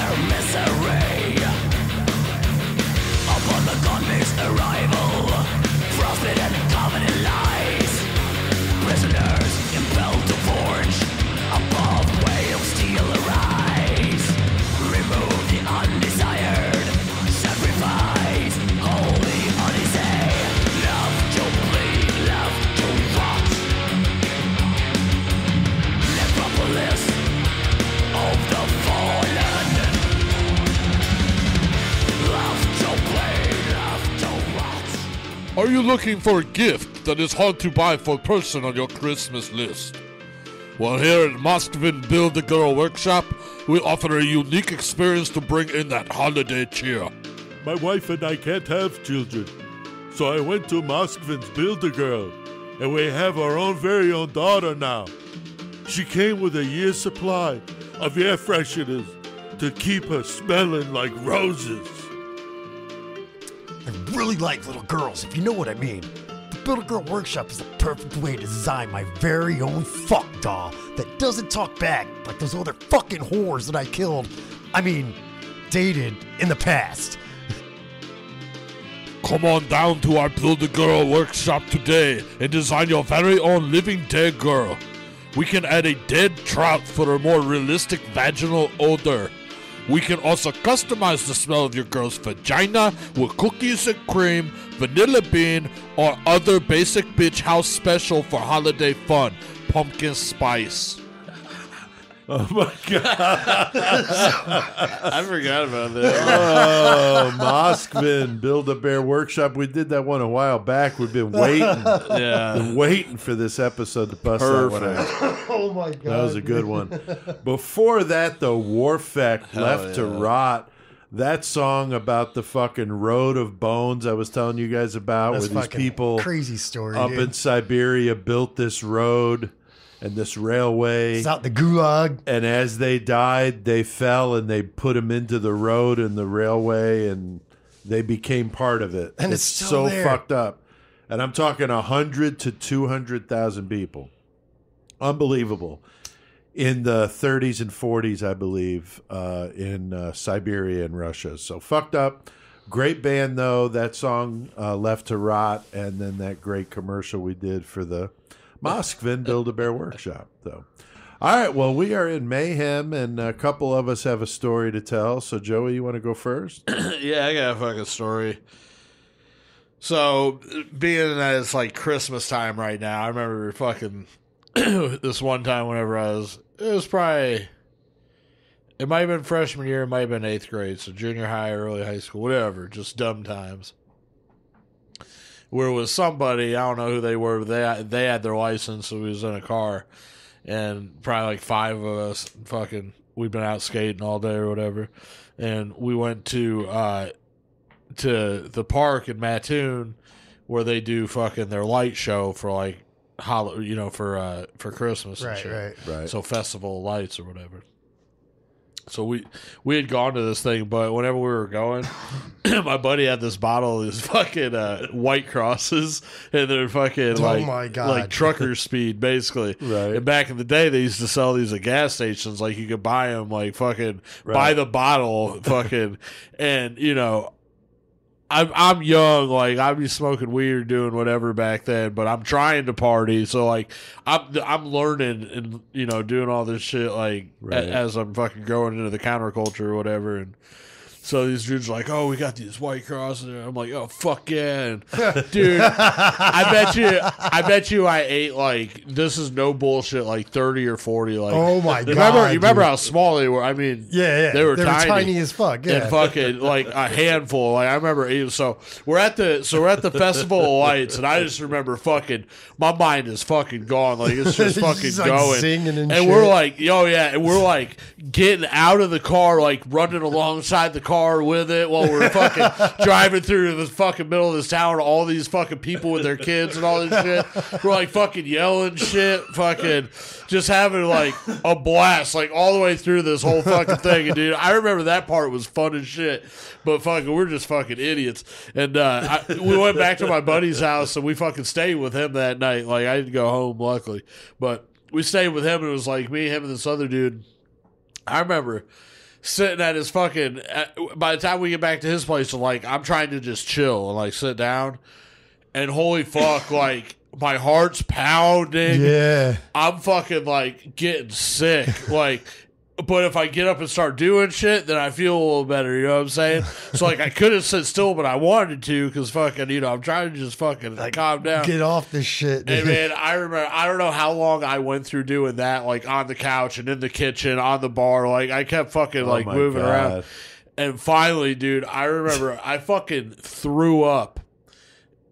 Misery. Upon the convict's arrival, forbidden covenant lies. Prisoners impelled to forge above way of steel arise. Remove the undesired, sacrifice, holy odyssey. Love to bleed, love to rot. Necropolis of the fallen. Are you looking for a gift that is hard to buy for a person on your Christmas list? Well, here at Moskvin Build a Girl Workshop, we offer a unique experience to bring in that holiday cheer. My wife and I can't have children, so I went to Moskvin's Build a Girl, and we have our own very own daughter now. She came with a year's supply of air fresheners to keep her smelling like roses. I really like little girls, if you know what I mean. The Build a Girl Workshop is the perfect way to design my very own fuck doll that doesn't talk back like those other fucking whores that I dated in the past. Come on down to our Build a Girl Workshop today and design your very own living dead girl. We can add a dead trout for a more realistic vaginal odor. We can also customize the smell of your girl's vagina with cookies and cream, vanilla bean, or other basic bitch house special for holiday fun, pumpkin spice. Oh my God. I forgot about that. Oh, Moskvin Build-A-Bear Workshop. We did that one a while back. We've been waiting. Been waiting for this episode to bust that one out. Oh my God. That was a good one. Before that, the Warfect, Left to Rot. That song about the fucking road of bones I was telling you guys about, that's where these people crazy story, up in Siberia built this road. And this railway. It's out the gulag. And as they died, they fell and they put them into the road and the railway and they became part of it. And it's so there. Fucked up. And I'm talking 100 to 200,000 people. Unbelievable. In the 30s and 40s, I believe, in Siberia and Russia. So fucked up. Great band, though. That song, Left to Rot. And then that great commercial we did for the Moskvin Build-A-Bear Workshop, though. All right, well, we are in mayhem, and a couple of us have a story to tell. So, Joey, you want to go first? Yeah, I got a fucking story. So, being that it's like Christmas time right now, I remember fucking this one time whenever it might have been freshman year, it might have been eighth grade, so junior high, early high school, whatever, just dumb times. Where was somebody, I don't know who they were, but they had their license, so we was in a car, and probably like five of us, fucking, we've been out skating all day or whatever, and we went to the park in Mattoon, where they do fucking their light show for like you know, for Christmas and shit. Right. So festival lights or whatever. So we had gone to this thing, but whenever we were going, my buddy had this bottle of these fucking White Crosses, and they're fucking like trucker speed, basically. Right. And back in the day, they used to sell these at gas stations. Like, you could buy them, like, fucking buy the bottle, fucking, and, you know, I'm young, like, I'd be smoking weed, doing whatever back then, but I'm trying to party, so, like, I'm learning and, you know, doing all this shit, like, as I'm fucking going into the counterculture or whatever, and so these dudes are like, oh, we got these White Crosses, and I'm like, oh, fuck yeah, and, dude, I bet you I ate, like, this is no bullshit, like, 30 or 40, like, oh my God, you remember how small they were, I mean, they were tiny as fuck, and fucking, like, a handful, like, I remember eating, so we're at the Festival of Lights, and I just remember fucking, my mind is fucking gone, like, it's just fucking just, like, going, singing and we're like, oh yeah, and we're like, getting out of the car, like, running alongside the car with it while we're fucking driving through the fucking middle of this town and all these fucking people with their kids and all this shit. We're like fucking yelling shit, fucking just having like a blast, like all the way through this whole fucking thing. And dude, I remember that part was fun as shit, but fucking we're just fucking idiots. And we went back to my buddy's house and we fucking stayed with him that night. Like, I didn't go home, luckily, but we stayed with him, and it was like me, him, and this other dude. I remember sitting at his fucking, by the time we get back to his place, like, I'm trying to just chill and, like, sit down, and holy fuck, like, my heart's pounding. Yeah. I'm fucking, like, getting sick. Like, but if I get up and start doing shit, then I feel a little better, you know what I'm saying? So, like, I could have sit still, but I wanted to, because fucking, you know, I'm trying to just fucking, like, calm down. Get off this shit. Dude. And, man, I remember, I don't know how long I went through doing that, like, on the couch and in the kitchen, on the bar. Like, I kept fucking, like, moving around. And finally, dude, I remember I fucking threw up.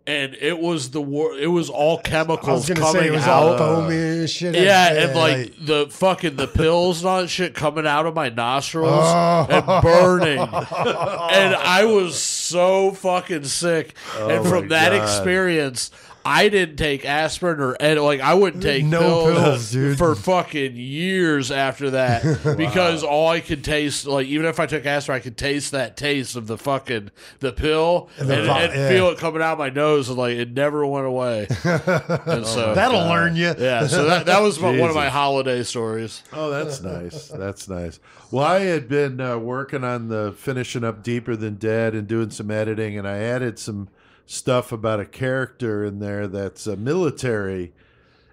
And it was it was all chemicals coming out. Yeah, and like the fucking the pills and all that shit coming out of my nostrils and burning. And I was so fucking sick. Oh, and from that experience, I didn't take aspirin I wouldn't take pills, dude, for fucking years after that. Because all I could taste, like, even if I took aspirin, I could taste that taste of the fucking the pill and feel it coming out of my nose, and like it never went away. And so that'll learn you. Yeah. So that was one of my holiday stories. Oh, that's nice. That's nice. Well, I had been working on the finishing up Deeper Than Dead and doing some editing, and I added some stuff about a character in there that's a military,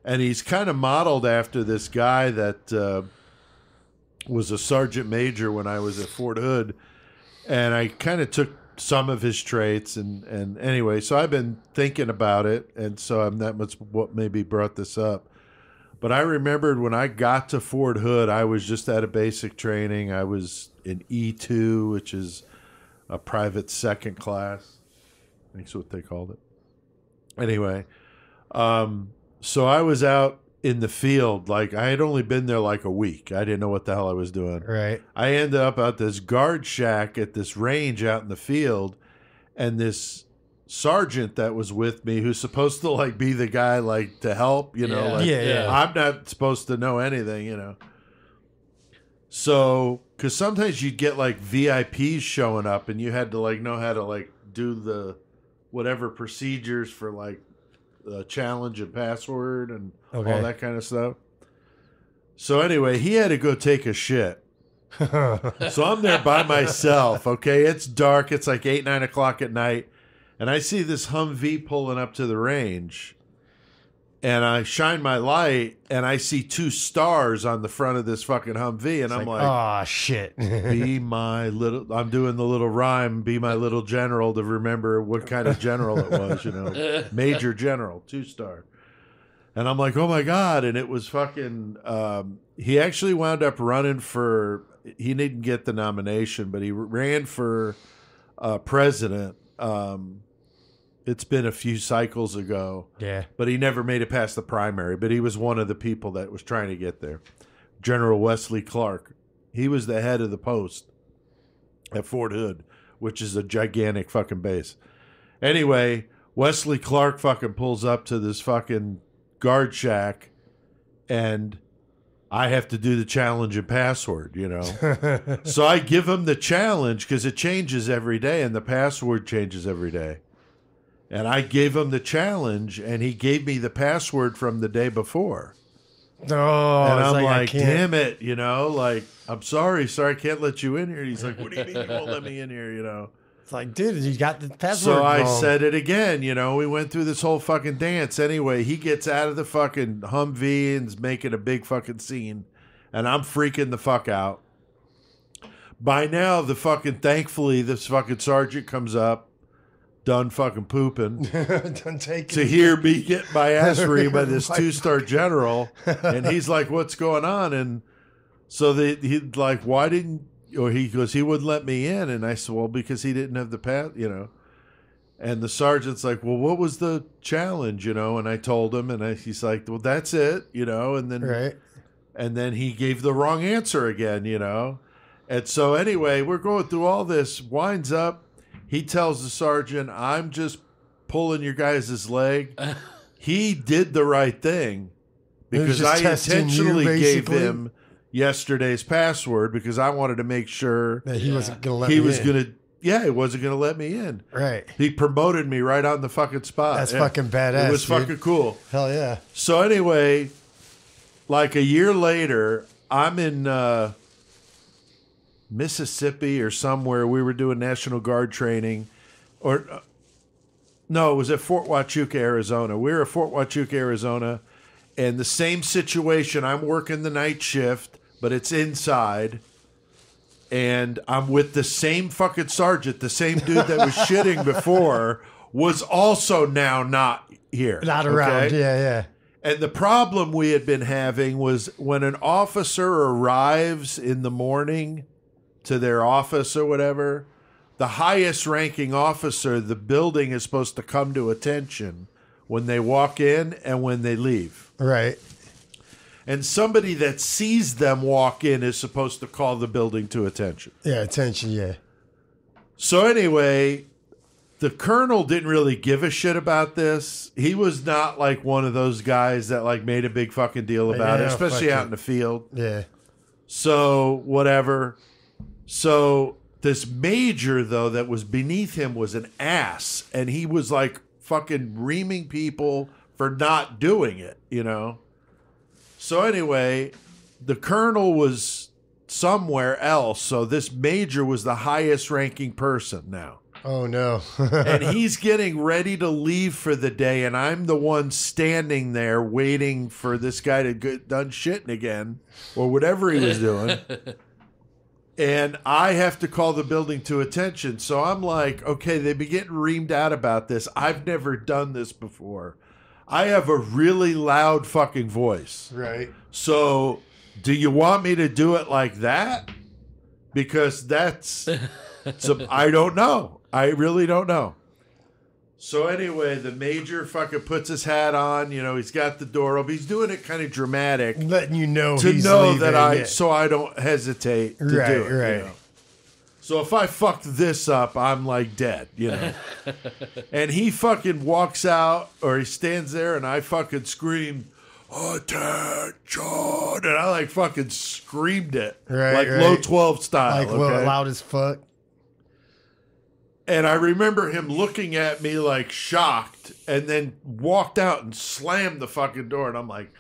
and he's kind of modeled after this guy that was a sergeant major when I was at Fort Hood, and I kind of took some of his traits, and anyway, so I've been thinking about it, and so that much what maybe brought this up. But I remembered when I got to Fort Hood, I was just out of basic training. I was in E2, which is a private second class. I think that's what they called it. Anyway, so I was out in the field. Like, I had only been there like a week. I didn't know what the hell I was doing. Right. I ended up at this guard shack at this range out in the field, and this sergeant that was with me, who's supposed to like be the guy like to help, you know, I'm not supposed to know anything, you know. So, because sometimes you'd get like VIPs showing up, and you had to like know how to like do the whatever procedures for like challenge and password and all that kind of stuff. So anyway, he had to go take a shit. So I'm there by myself. Okay. It's dark. It's like 8, 9 o'clock at night. And I see this Humvee pulling up to the range, and I shine my light, and I see 2 stars on the front of this fucking Humvee. And I'm like, oh shit. I'm doing the little rhyme, be my little general, to remember what kind of general it was, you know, major general, 2-star. And I'm like, oh my God. And it was fucking, he actually wound up running for, he didn't get the nomination, but he ran for president. It's been a few cycles ago. Yeah. But he never made it past the primary, but he was one of the people that was trying to get there. General Wesley Clark. He was the head of the post at Fort Hood, which is a gigantic fucking base. Anyway, Wesley Clark fucking pulls up to this fucking guard shack, and I have to do the challenge and password, you know. So I give him the challenge because it changes every day and the password changes every day. And I gave him the challenge and he gave me the password from the day before. Oh, and I'm like, damn it, you know, like, I'm sorry, sir, I can't let you in here. And he's like, what do you mean you won't let me in here, you know? It's like, dude, you got the password wrong. I said it again, you know, we went through this whole fucking dance. Anyway, he gets out of the fucking Humvee and's making a big fucking scene, and I'm freaking the fuck out. By now, the fucking, thankfully, this fucking sergeant comes up, done fucking pooping, done taking to hear me get my ass reamed by this two-star general, and he's like, what's going on? And so he's like, why didn't, or he goes, he wouldn't let me in. And I said, well, because he didn't have the pass, you know. And the sergeant's like, well, what was the challenge, you know? And I told him, and he's like, well, that's it, you know. And then, right. And then he gave the wrong answer again, you know. And so anyway, we're going through all this, winds up, he tells the sergeant, I'm just pulling your guys' leg. He did the right thing because I intentionally gave him yesterday's password because I wanted to make sure that he wasn't going to let me in. He wasn't going to let me in. Right. He promoted me right on the fucking spot. That's fucking badass. It was fucking cool. Hell yeah. So anyway, like a year later, I'm in... Mississippi or somewhere. We were doing National Guard training, or no, it was at Fort Huachuca, Arizona. We were at Fort Huachuca, Arizona, and the same situation. I'm working the night shift, but it's inside, and I'm with the same fucking sergeant. The same dude that was shitting before was also now not here, not around. Okay? Yeah, yeah. And the problem we had been having was when an officer arrives in the morning to their office or whatever, the highest ranking officer, the building is supposed to come to attention when they walk in and when they leave. Right. And somebody that sees them walk in is supposed to call the building to attention. Yeah, attention, yeah. So anyway, the colonel didn't really give a shit about this. He was not like one of those guys that like made a big fucking deal about it, especially out in the field. Yeah. So whatever. So this major, though, that was beneath him was an ass, and he was like fucking reaming people for not doing it, you know? So anyway, the colonel was somewhere else, so this major was the highest ranking person now. Oh, no. And he's getting ready to leave for the day, and I'm the one standing there waiting for this guy to get done shitting again, or whatever he was doing. And I have to call the building to attention. So I'm like, okay, they've been getting reamed out about this. I've never done this before. I have a really loud fucking voice. Right. So do you want me to do it like that? Because that's, I don't know. I really don't know. So anyway, the major fucking puts his hat on. You know, he's got the door open. He's doing it kind of dramatic, letting you know to he's know leaving, that I, yeah. So I don't hesitate to do it. Right. You know? So if I fuck this up, I'm like dead. You know. And he fucking walks out, or he stands there, and I fucking scream, "Attention!" And I like fucking screamed it, like low 12 style, like loud as fuck. And I remember him looking at me like shocked, and then walked out and slammed the fucking door. And I'm like,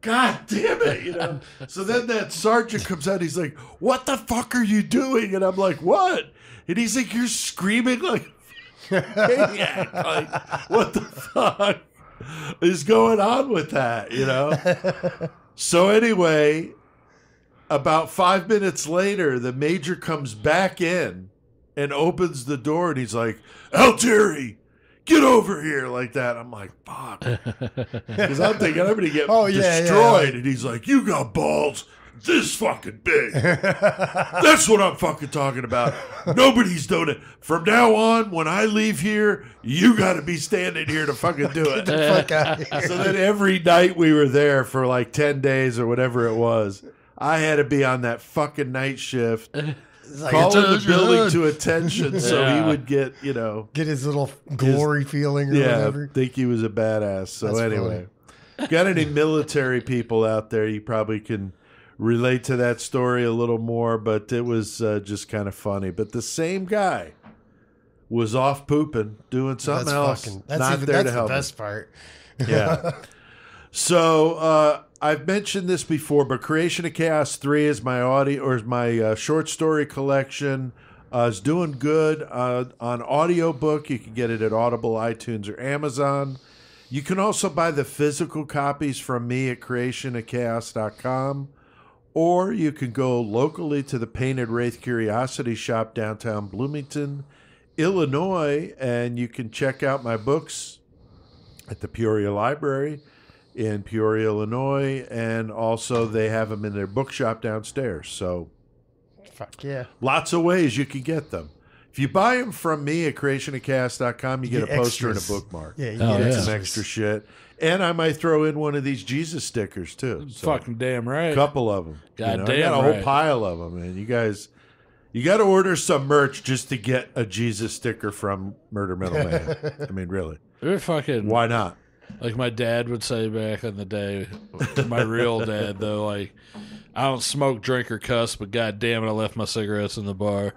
God damn it, you know? So then that sergeant comes out. He's like, what the fuck are you doing? And I'm like, what? And he's like, you're screaming like a maniac. Like, what the fuck is going on with that, you know? So anyway, about 5 minutes later, the major comes back in and opens the door, and he's like, Altieri, get over here, like that. I'm like, fuck. Because I'm thinking I'm going to get destroyed. Yeah. And he's like, you got balls this fucking big. That's what I'm fucking talking about. Nobody's doing it. From now on, when I leave here, you got to be standing here to fucking do it. Get the fuck out of here. So then every night we were there for like 10 days or whatever it was, I had to be on that fucking night shift. Like calling the building to attention so he would get, you know... Get his little glory feeling or whatever. Yeah, think he was a badass. So that's anyway. Funny. Got any military people out there? You probably can relate to that story a little more, but it was just kind of funny. But the same guy was off pooping, doing something else. That's the best part. Yeah. So I've mentioned this before, but Creation of Chaos 3 is my audio or is my short story collection. It's doing good on audiobook. You can get it at Audible, iTunes, or Amazon. You can also buy the physical copies from me at creationofchaos.com, or you can go locally to the Painted Wraith Curiosity Shop downtown Bloomington, Illinois, and you can check out my books at the Peoria Library in Peoria, Illinois, and also they have them in their bookshop downstairs. So, fuck yeah, lots of ways you can get them. If you buy them from me at creationofchaos.com, you get a poster and a bookmark. Yeah, you get some extra shit. And I might throw in one of these Jesus stickers, too. So, fucking damn right. A couple of them. God damn, I got a whole pile of them, man. You guys, you got to order some merch just to get a Jesus sticker from Murder Metal Man. I mean, really. They're fucking... Why not? Like my dad would say back in the day, my real dad, though, like... I don't smoke, drink, or cuss, but God damn it, I left my cigarettes in the bar.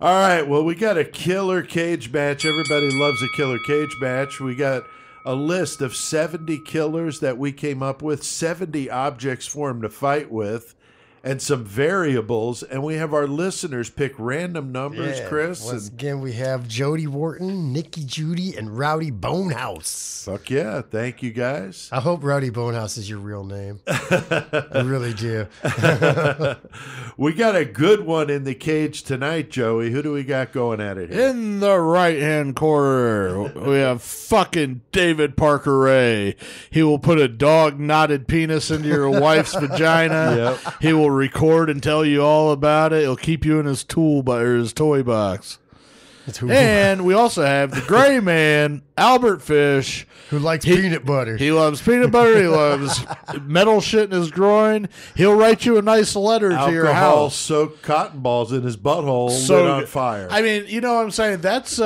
All right, well, we got a killer cage match. Everybody loves a killer cage match. We got a list of 70 killers that we came up with, 70 objects for them to fight with, and some variables, and we have our listeners pick random numbers, yeah. Chris. Once again, we have Jody Wharton, Nikki Judy, and Rowdy Bonehouse. Fuck yeah. Thank you, guys. I hope Rowdy Bonehouse is your real name. I really do. We got a good one in the cage tonight, Joey. Who do we got going at it here? In the right-hand corner, we have fucking David Parker Ray. He will put a dog-knotted penis into your wife's vagina. Yep. He will record and tell you all about it. He'll keep you in his toy box. And we also have the gray man, Albert Fish, who likes peanut butter. He loves peanut butter. He loves metal shit in his groin. He'll write you a nice letter to your house. Alcohol soaked cotton balls in his butthole lit on fire. I mean, you know what I'm saying? That's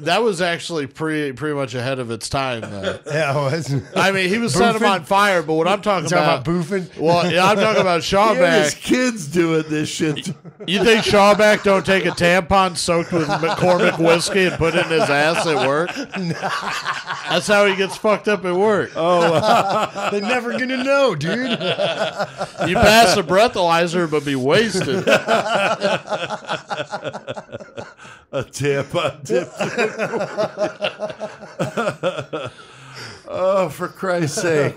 that was actually pretty much ahead of its time, though. Yeah, it was. I mean, he was setting them on fire, but what I'm talking about boofing? Well, yeah, I'm talking about Shawback. His kids doing this shit. You think Shawback don't take a tampon soaked with McCormick whiskey and put it in his ass at work? That's how he gets fucked up at work. Oh, they're never going to know, dude. You pass a breathalyzer but be wasted. A tampon dip. Oh, for Christ's sake.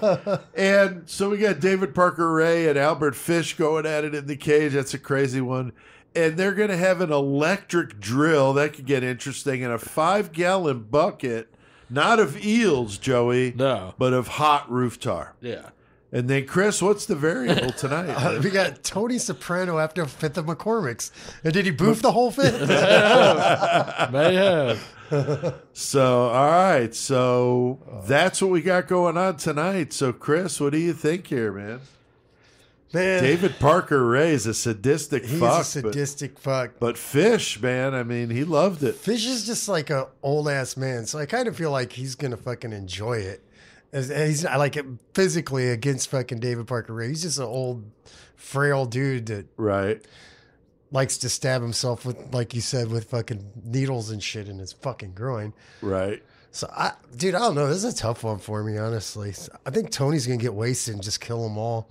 And so we got David Parker Ray and Albert Fish going at it in the cage. That's a crazy one. And they're going to have an electric drill. That could get interesting. And a 5-gallon bucket, not of eels, Joey, no, but of hot roof tar. Yeah. And then, Chris, what's the variable tonight? We got Tony Soprano after a fifth of McCormick's. And did he boof the whole fifth? May have. So, all right. So that's what we got going on tonight. So, Chris, what do you think here, man? Man, David Parker Ray is a sadistic fuck. He's a sadistic fuck. But Fish, man, I mean, he loved it. Fish is just like an old-ass man, so I kind of feel like he's going to fucking enjoy it. He's not like physically against fucking David Parker Ray. He's just an old, frail dude that likes to stab himself with, like you said, with fucking needles and shit in his fucking groin. Right. So, dude, I don't know. This is a tough one for me, honestly. I think Tony's going to get wasted and just kill them all.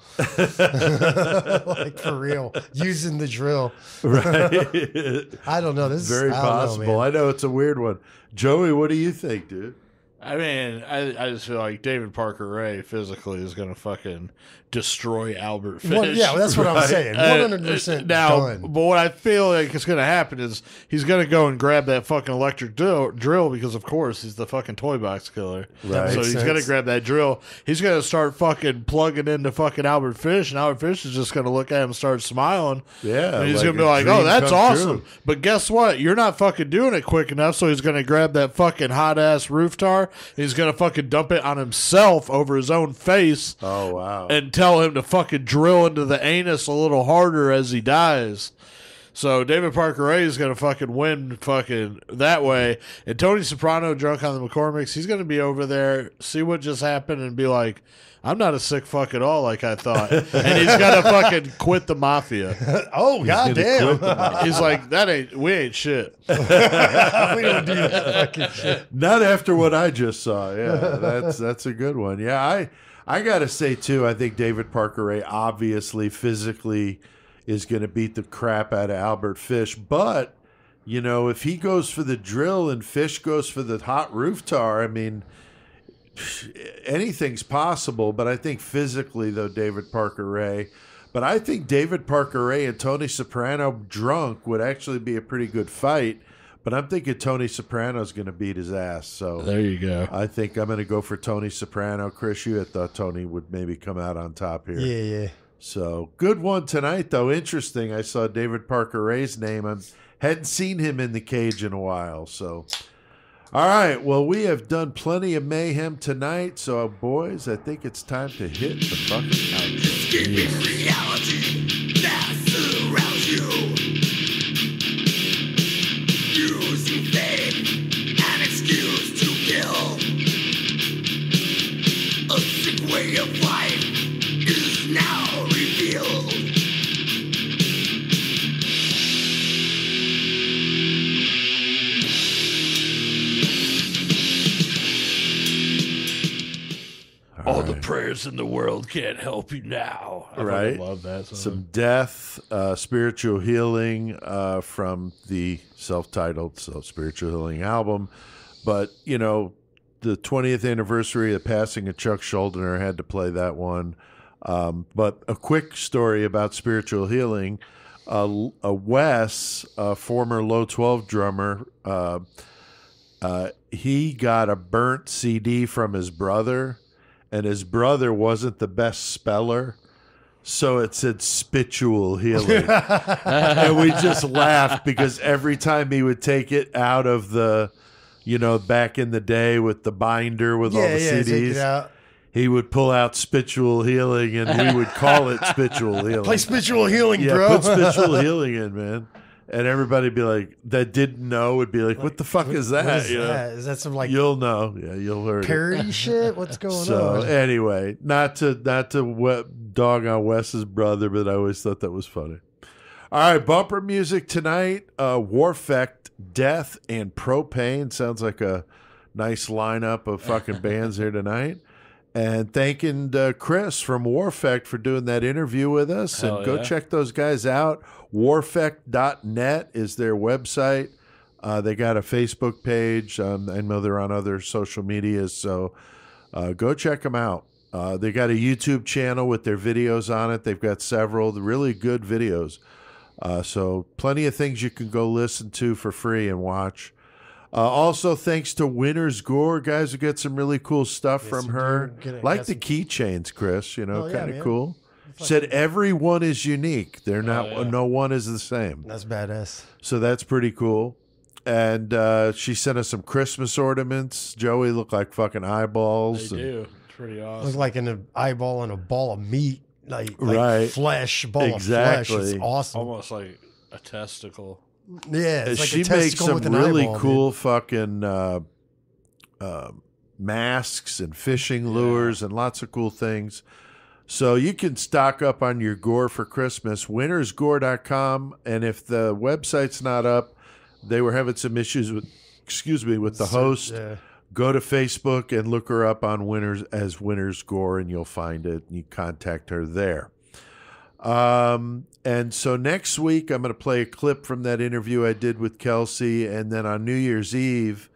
Like, for real. Using the drill. Right. I don't know. This is very possible. Know, I know it's a weird one. Joey, what do you think, dude? I mean, I just feel like David Parker Ray physically is going to fucking destroy Albert Fish. Well, yeah, that's what I'm saying. 100% done. But what I feel like is going to happen is he's going to go and grab that fucking electric drill because, of course, he's the fucking toy box killer. Right. So he's going to grab that drill. He's going to start fucking plugging into fucking Albert Fish, and Albert Fish is just going to look at him and start smiling. Yeah. And he's going to be like, oh, that's awesome. True. But guess what? You're not fucking doing it quick enough, so he's going to grab that fucking hot-ass roof tar. He's going to fucking dump it on himself over his own face. Oh, wow. And tell him to fucking drill into the anus a little harder as he dies. So David Parker Ray is going to fucking win fucking that way. And Tony Soprano, drunk on the McCormicks, he's going to be over there, see what just happened, and be like, I'm not a sick fuck at all like I thought. And he's going to fucking quit the mafia. Oh, goddamn. He's like, we ain't shit. We don't do fucking shit. Not after what I just saw. Yeah, that's a good one. Yeah, I got to say, too, I think David Parker Ray obviously physically is going to beat the crap out of Albert Fish. But, you know, if he goes for the drill and Fish goes for the hot roof tar, I mean, anything's possible. But I think physically, though, David Parker Ray. But I think David Parker Ray and Tony Soprano drunk would actually be a pretty good fight. But I'm thinking Tony Soprano's going to beat his ass. So there you go. I think I'm going to go for Tony Soprano. Chris, you had thought Tony would maybe come out on top here. Yeah. So good one tonight, though. Interesting. I saw David Parker Ray's name. I hadn't seen him in the cage in a while. So, all right. Well, we have done plenty of mayhem tonight. So, boys, I think it's time to hit the fucking outro. Give me reality that surrounds you. Way of life is now revealed. All right. The prayers in the world can't help you now. Right? I love that song. Some death, spiritual healing from the self-titled spiritual healing album, but you know. The 20th anniversary of the passing of Chuck Schuldiner had to play that one. But a quick story about spiritual healing. Wes, a former Low 12 drummer, he got a burnt CD from his brother, and his brother wasn't the best speller. So it said spiritual healing. And we just laughed because every time he would take it out of the... You know, back in the day with the binder with all the CDs, he would pull out spiritual healing, and we would call it spiritual healing. Play spiritual healing, bro. Put spiritual healing in, man. And everybody'd be like, that didn't know would be like, what the fuck is that? What is that? Is that some like you'll know? Yeah, you'll hear parody shit. What's going on? So anyway, not to dog on Wes's brother, but I always thought that was funny. All right, bumper music tonight. Warfect, Death, and Pro-Pain. Sounds like a nice lineup of fucking bands here tonight. And thanking Chris from Warfect for doing that interview with us. Hell and go check those guys out. Warfect.net is their website. They got a Facebook page. I know they're on other social medias, so go check them out. They got a YouTube channel with their videos on it. They've got several really good videos. So plenty of things you can go listen to for free and watch. Also, thanks to Winter's Gore, guys, who get some really cool stuff from her. Like the keychains, Chris, you know, kind of cool. Said everyone is unique. They're not, no one is the same. That's badass. So that's pretty cool. And she sent us some Christmas ornaments. Joey looked like fucking eyeballs. They do. It's pretty awesome. Looked like an eyeball and a ball of meat. Like right, flesh, ball of flesh. It's awesome. Almost like a testicle. Yeah, it's like she a testicle makes with some really eyeball, cool fucking masks and fishing lures and lots of cool things. So you can stock up on your gore for Christmas. Wintersgore.com, and if the website's not up, they were having some issues with, excuse me, with the host. Yeah. Go to Facebook and look her up on Winners as Winter's Gore, and you'll find it. And you contact her there. And so next week, I'm going to play a clip from that interview I did with Kelsey. And then on New Year's Eve,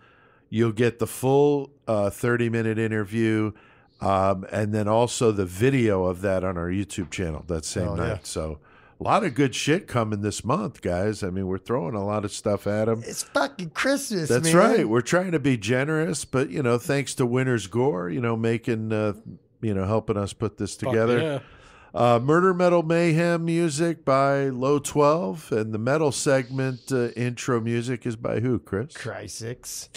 you'll get the full 30-minute interview. And then also the video of that on our YouTube channel that same night. Yeah. So a lot of good shit coming this month, guys. I mean, we're throwing a lot of stuff at them. It's fucking Christmas, man. That's right. We're trying to be generous, but, you know, thanks to Winter's Gore, you know, making, you know, helping us put this together. Yeah. Murder Metal Mayhem music by Low 12, and the metal segment intro music is by who, Chris? Cry Six.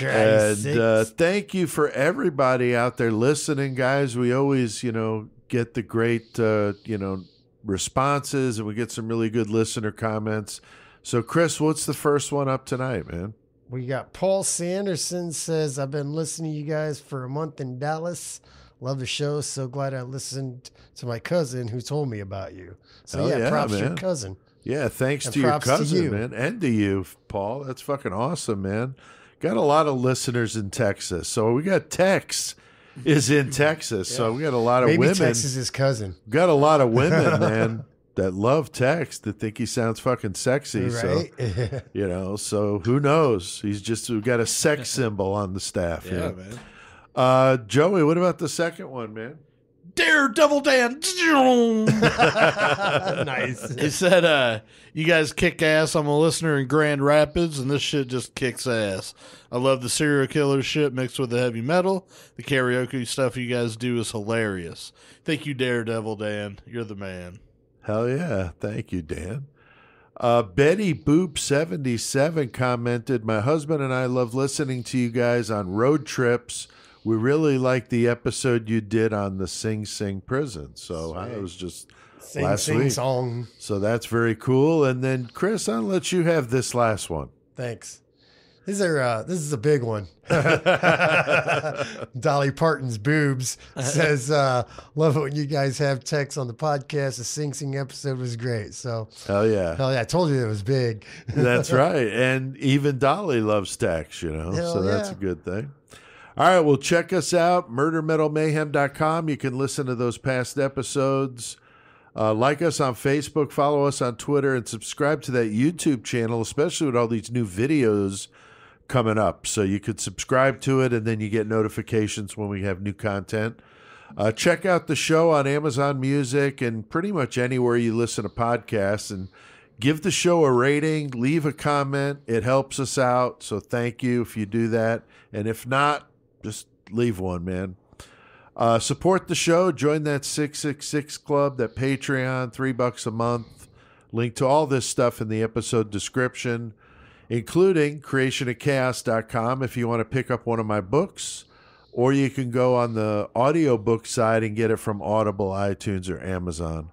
And thank you for everybody out there listening, guys. We always, you know, get the great, you know, responses, and we get some really good listener comments. So, Chris, what's the first one up tonight, man? We got Paul Sanderson says, I've been listening to you guys for a month in Dallas. Love the show. So glad I listened to my cousin who told me about you. So, yeah, props to your cousin. Yeah, thanks to your cousin, man. And to you, Paul. That's fucking awesome, man. Got a lot of listeners in Texas. So we got Tex is in Texas. Yeah. So we got a lot of women. Tex is his cousin. Got a lot of women, man, that love Tex, that think he sounds fucking sexy. Right? So, you know, so who knows? He's just we've got a sex symbol on the staff. Yeah, yeah, man. Joey, what about the second one, man? Daredevil Dan. Nice. He said, you guys kick ass. I'm a listener in Grand Rapids, and this shit just kicks ass. I love the serial killer shit mixed with the heavy metal. The karaoke stuff you guys do is hilarious. Thank you, Daredevil Dan. You're the man. Hell yeah. Thank you, Dan. Betty Boop 77 commented, my husband and I love listening to you guys on road trips. We really liked the episode you did on the Sing Sing Prison. So I was just last week. So that's very cool. And then, Chris, I'll let you have this last one. Thanks. These are this is a big one. Dolly Parton's boobs says, love it when you guys have Tex on the podcast. The Sing Sing episode was great. So hell yeah, I told you that it was big. That's right. And even Dolly loves Tex, you know. Hell so that's a good thing. All right, well, check us out, murdermetalmayhem.com. You can listen to those past episodes. Like us on Facebook, follow us on Twitter, and subscribe to that YouTube channel, especially with all these new videos coming up. So you could subscribe to it, and then you get notifications when we have new content. Check out the show on Amazon Music and pretty much anywhere you listen to podcasts. And give the show a rating, leave a comment. It helps us out, so thank you if you do that. And if not, just leave one, man. Support the show. Join that 666 Club, that Patreon, $3 a month. Link to all this stuff in the episode description, including creationofchaos.com if you want to pick up one of my books. Or you can go on the audiobook side and get it from Audible, iTunes, or Amazon.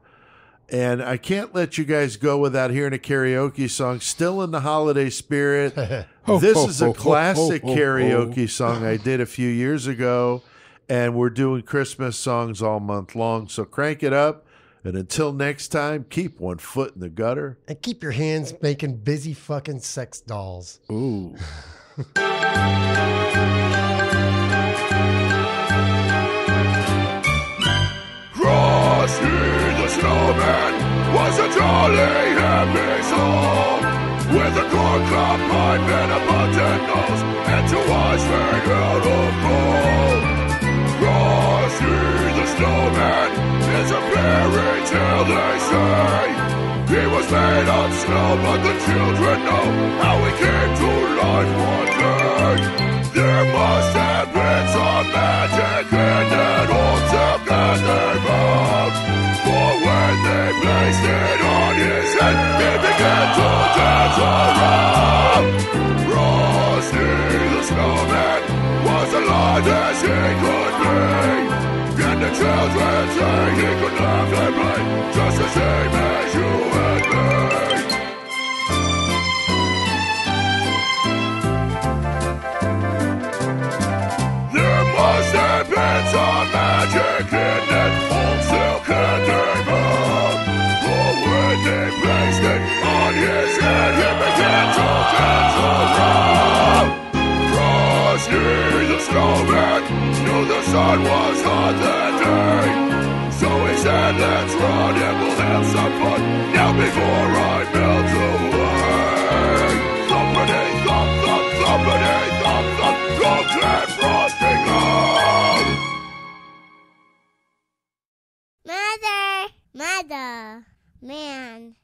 And I can't let you guys go without hearing a karaoke song. Still in the holiday spirit. This is a classic karaoke song I did a few years ago. And we're doing Christmas songs all month long. So crank it up. And until next time, keep one foot in the gutter. And keep your hands making busy fucking sex dolls. Ooh. Frosty the Snowman was a jolly happy soul, with a corncob pipe and a button nose, and two eyes made out of gold. Frosty the Snowman is a fairy tale, they say. He was made of snow, but the children know how he came to life one day. There must have been some magic in that old tap that they found. For when they placed it on his head, he began to dance around. Frosty the Snowman was as large as he could be, and the children say he could laugh and play just the same as you and me. There must have been some magic in that old silk candy bag. For when they placed it on his head, he began to dance around. Frosty the Snowman knew the sun was hot that day, so he said, let's run and we'll have some fun now before I melt away. Thumpity thump thump, thumpity thump thump, chocolate frosty cloud. Mother, man.